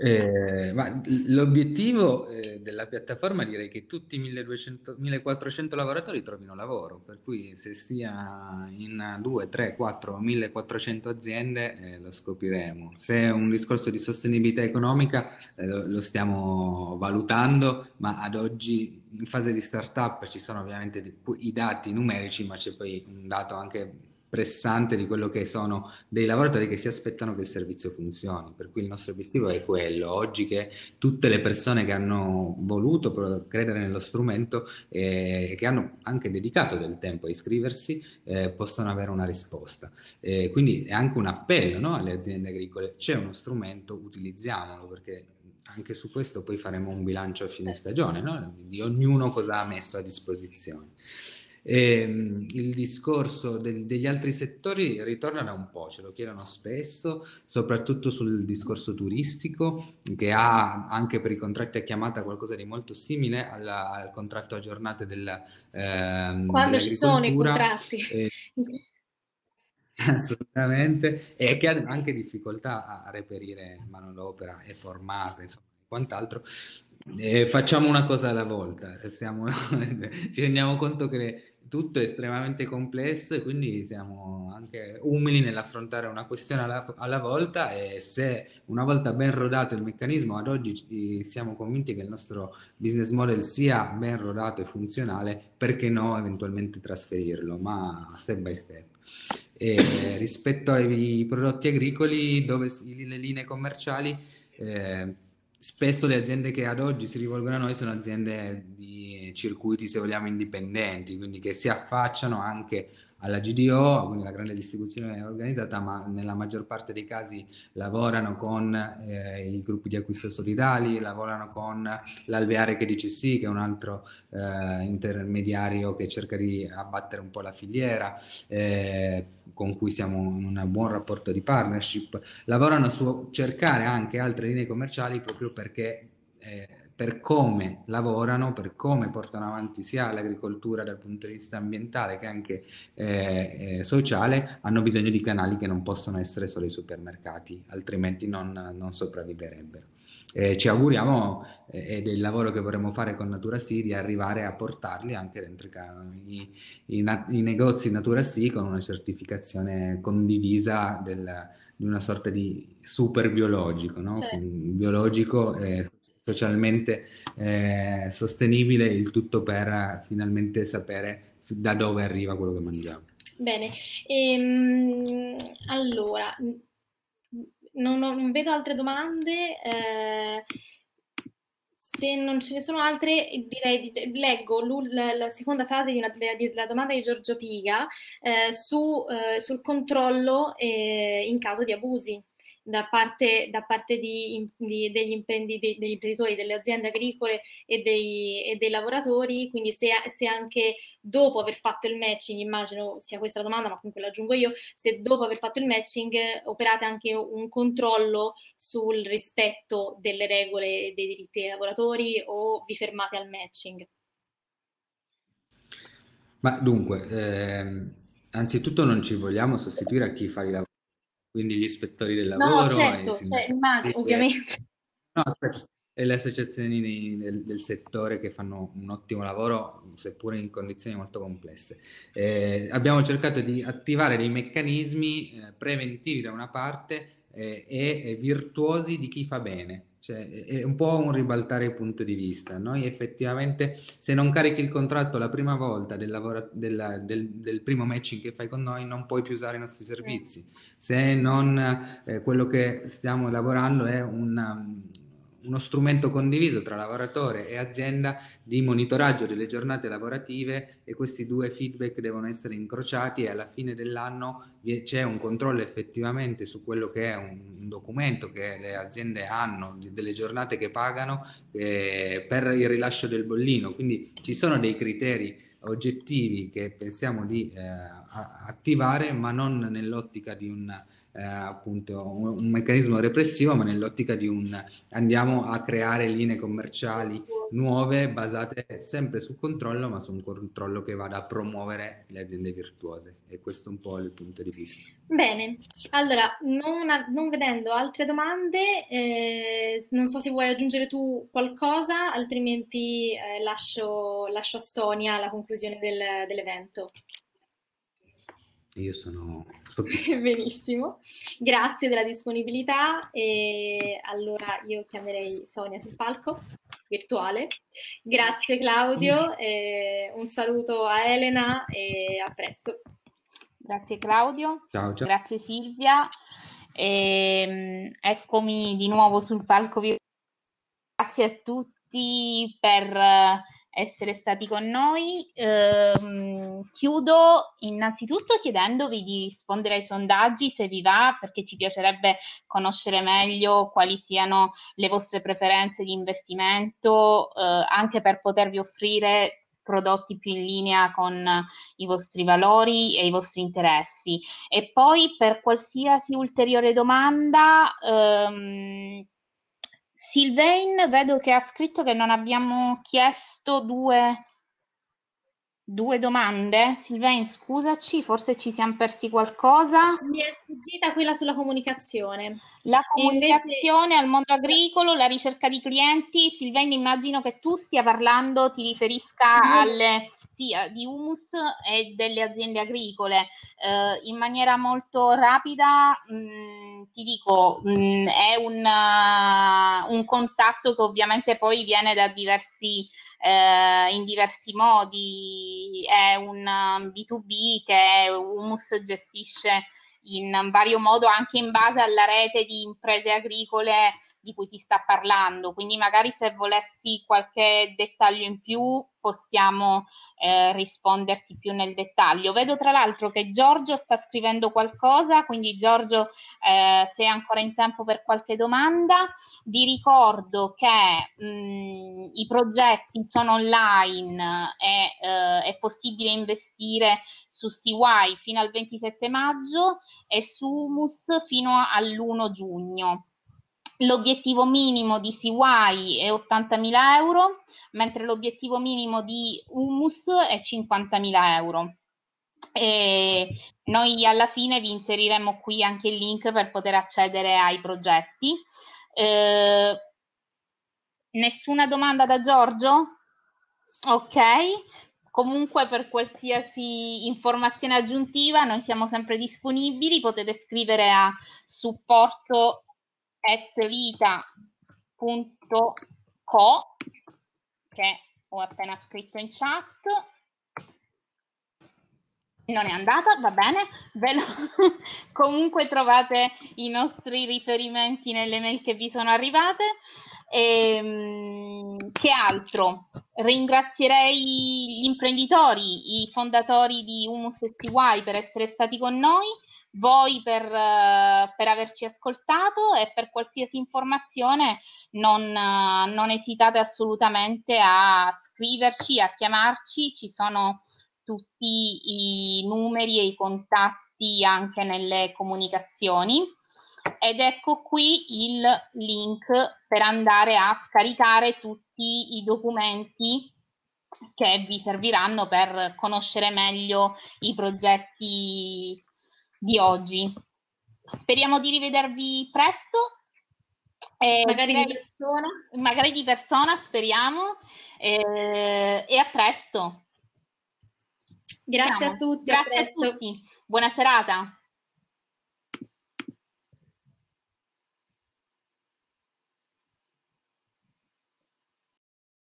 Eh, ma l'obiettivo eh, della piattaforma direi che tutti i milleduecento millequattrocento lavoratori trovino lavoro, per cui se sia in due, tre, quattro, millequattrocento aziende eh, lo scopriremo. Se è un discorso di sostenibilità economica eh, lo stiamo valutando, ma ad oggi in fase di startup ci sono ovviamente i dati numerici, ma c'è poi un dato anche pressante di quello che sono dei lavoratori che si aspettano che il servizio funzioni, per cui il nostro obiettivo è quello oggi, che tutte le persone che hanno voluto credere nello strumento e eh, che hanno anche dedicato del tempo a iscriversi eh, possano avere una risposta, eh, quindi è anche un appello, no, alle aziende agricole: c'è uno strumento, utilizziamolo, perché anche su questo poi faremo un bilancio a fine stagione, no? Di ognuno cosa ha messo a disposizione. E il discorso del, degli altri settori ritorna da un po', ce lo chiedono spesso, soprattutto sul discorso turistico, che ha anche per i contratti a chiamata qualcosa di molto simile alla, al contratto a giornate della, eh, quando ci sono i contratti eh, assolutamente, e che ha anche difficoltà a reperire manodopera e formata, insomma, quant'altro. Eh, facciamo una cosa alla volta, siamo, ci rendiamo conto che tutto è estremamente complesso e quindi siamo anche umili nell'affrontare una questione alla, alla volta, e se una volta ben rodato il meccanismo, ad oggi ci, siamo convinti che il nostro business model sia ben rodato e funzionale, perché no eventualmente trasferirlo, ma step by step. E rispetto ai prodotti agricoli, dove le linee commerciali, eh, spesso le aziende che ad oggi si rivolgono a noi sono aziende di circuiti, se vogliamo, indipendenti, quindi che si affacciano anche alla G D O, quindi la grande distribuzione organizzata, ma nella maggior parte dei casi lavorano con eh, i gruppi di acquisto solidali, lavorano con l'alveare che dice sì, che è un altro eh, intermediario che cerca di abbattere un po' la filiera, eh, con cui siamo in un buon rapporto di partnership. Lavorano su cercare anche altre linee commerciali, proprio perché eh, per come lavorano, per come portano avanti sia l'agricoltura dal punto di vista ambientale che anche eh, eh, sociale, hanno bisogno di canali che non possono essere solo i supermercati, altrimenti non, non sopravviverebbero. Eh, ci auguriamo, eh, ed è il lavoro che vorremmo fare con NaturaSì, di arrivare a portarli anche dentro i, i, i negozi NaturaSì, con una certificazione condivisa del, di una sorta di super biologico, no? Cioè. Biologico eh, socialmente eh, sostenibile, il tutto per finalmente sapere da dove arriva quello che mangiamo. Bene, ehm, allora, non, non vedo altre domande, eh, se non ce ne sono altre direi, leggo la, la seconda frase di una, della domanda di Giorgio Piga eh, su, eh, sul controllo eh, in caso di abusi. Da parte, da parte di, di, degli, imprendi, degli imprenditori, delle aziende agricole e dei, e dei lavoratori, quindi se, se anche dopo aver fatto il matching, immagino sia questa la domanda, ma comunque l'aggiungo io, se dopo aver fatto il matching operate anche un controllo sul rispetto delle regole dei diritti dei lavoratori, o vi fermate al matching? Ma dunque, ehm, anzitutto non ci vogliamo sostituire a chi fa i lavori, quindi gli ispettori del lavoro, no, certo, cioè, immagino, e, ovviamente. No, aspetta, e le associazioni del, del settore, che fanno un ottimo lavoro, seppure in condizioni molto complesse. Eh, abbiamo cercato di attivare dei meccanismi eh, preventivi da una parte eh, e virtuosi di chi fa bene. Cioè, è un po' un ribaltare il punto di vista. Noi effettivamente, se non carichi il contratto la prima volta del, lavoro, della, del, del primo matching che fai con noi, non puoi più usare i nostri servizi. Se non eh, quello che stiamo lavorando è una, uno strumento condiviso tra lavoratore e azienda di monitoraggio delle giornate lavorative, e questi due feedback devono essere incrociati, e alla fine dell'anno c'è un controllo effettivamente su quello che è un documento che le aziende hanno, delle giornate che pagano eh, per il rilascio del bollino. Quindi ci sono dei criteri oggettivi che pensiamo di eh, attivare, ma non nell'ottica di un Eh, appunto un, un meccanismo repressivo, ma nell'ottica di un andiamo a creare linee commerciali nuove basate sempre sul controllo, ma su un controllo che vada a promuovere le aziende virtuose. E questo è un po' il punto di vista. Bene, allora non, non vedendo altre domande, eh, non so se vuoi aggiungere tu qualcosa, altrimenti eh, lascio, lascio a Sonia la conclusione del, dell'evento. Io sono... Benissimo, grazie della disponibilità, e allora io chiamerei Sonia sul palco virtuale. Grazie Claudio, e un saluto a Elena e a presto. Grazie Claudio, ciao, ciao. Grazie Silvia, e, eccomi di nuovo sul palco virtuale. Grazie a tutti per essere stati con noi. Eh, chiudo innanzitutto chiedendovi di rispondere ai sondaggi se vi va, perché ci piacerebbe conoscere meglio quali siano le vostre preferenze di investimento, eh, anche per potervi offrire prodotti più in linea con i vostri valori e i vostri interessi. E poi per qualsiasi ulteriore domanda, ehm, Silvain, vedo che ha scritto che non abbiamo chiesto due, due domande. Silvain, scusaci, forse ci siamo persi qualcosa. Mi è sfuggita quella sulla comunicazione. La comunicazione invece... al mondo agricolo, la ricerca di clienti. Silvain, immagino che tu stia parlando, ti riferisca mm. alle... di Humus e delle aziende agricole. Eh, in maniera molto rapida mh, ti dico, mh, è un, uh, un contatto che ovviamente poi viene da diversi, eh, in diversi modi, è un B due B che Humus gestisce in vario modo, anche in base alla rete di imprese agricole di cui si sta parlando. Quindi magari se volessi qualche dettaglio in più possiamo eh, risponderti più nel dettaglio. Vedo tra l'altro che Giorgio sta scrivendo qualcosa, quindi Giorgio eh, se è ancora in tempo per qualche domanda. Vi ricordo che mh, i progetti sono online e eh, è possibile investire su S E A Y fino al ventisette maggio e su Humus fino all'primo giugno. L'obiettivo minimo di S E A Y è ottantamila euro, mentre l'obiettivo minimo di Humus è cinquantamila euro. E noi alla fine vi inseriremo qui anche il link per poter accedere ai progetti. Eh, nessuna domanda da Giorgio? Ok. Comunque per qualsiasi informazione aggiuntiva noi siamo sempre disponibili, potete scrivere a supporto lita punto co che ho appena scritto in chat. Non è andata, va bene, ve lo... comunque trovate i nostri riferimenti nelle mail che vi sono arrivate. E, che altro? Ringrazierei gli imprenditori, i fondatori di Humus e S E A Y per essere stati con noi, voi per, per averci ascoltato, e per qualsiasi informazione non, non esitate assolutamente a scriverci, a chiamarci. Ci sono tutti i numeri e i contatti anche nelle comunicazioni, ed ecco qui il link per andare a scaricare tutti i documenti che vi serviranno per conoscere meglio i progetti di oggi. Speriamo di rivedervi presto, eh, magari, magari, di persona. magari di persona speriamo, eh, e a presto. Grazie a tutti, grazie a, a tutti, buona serata.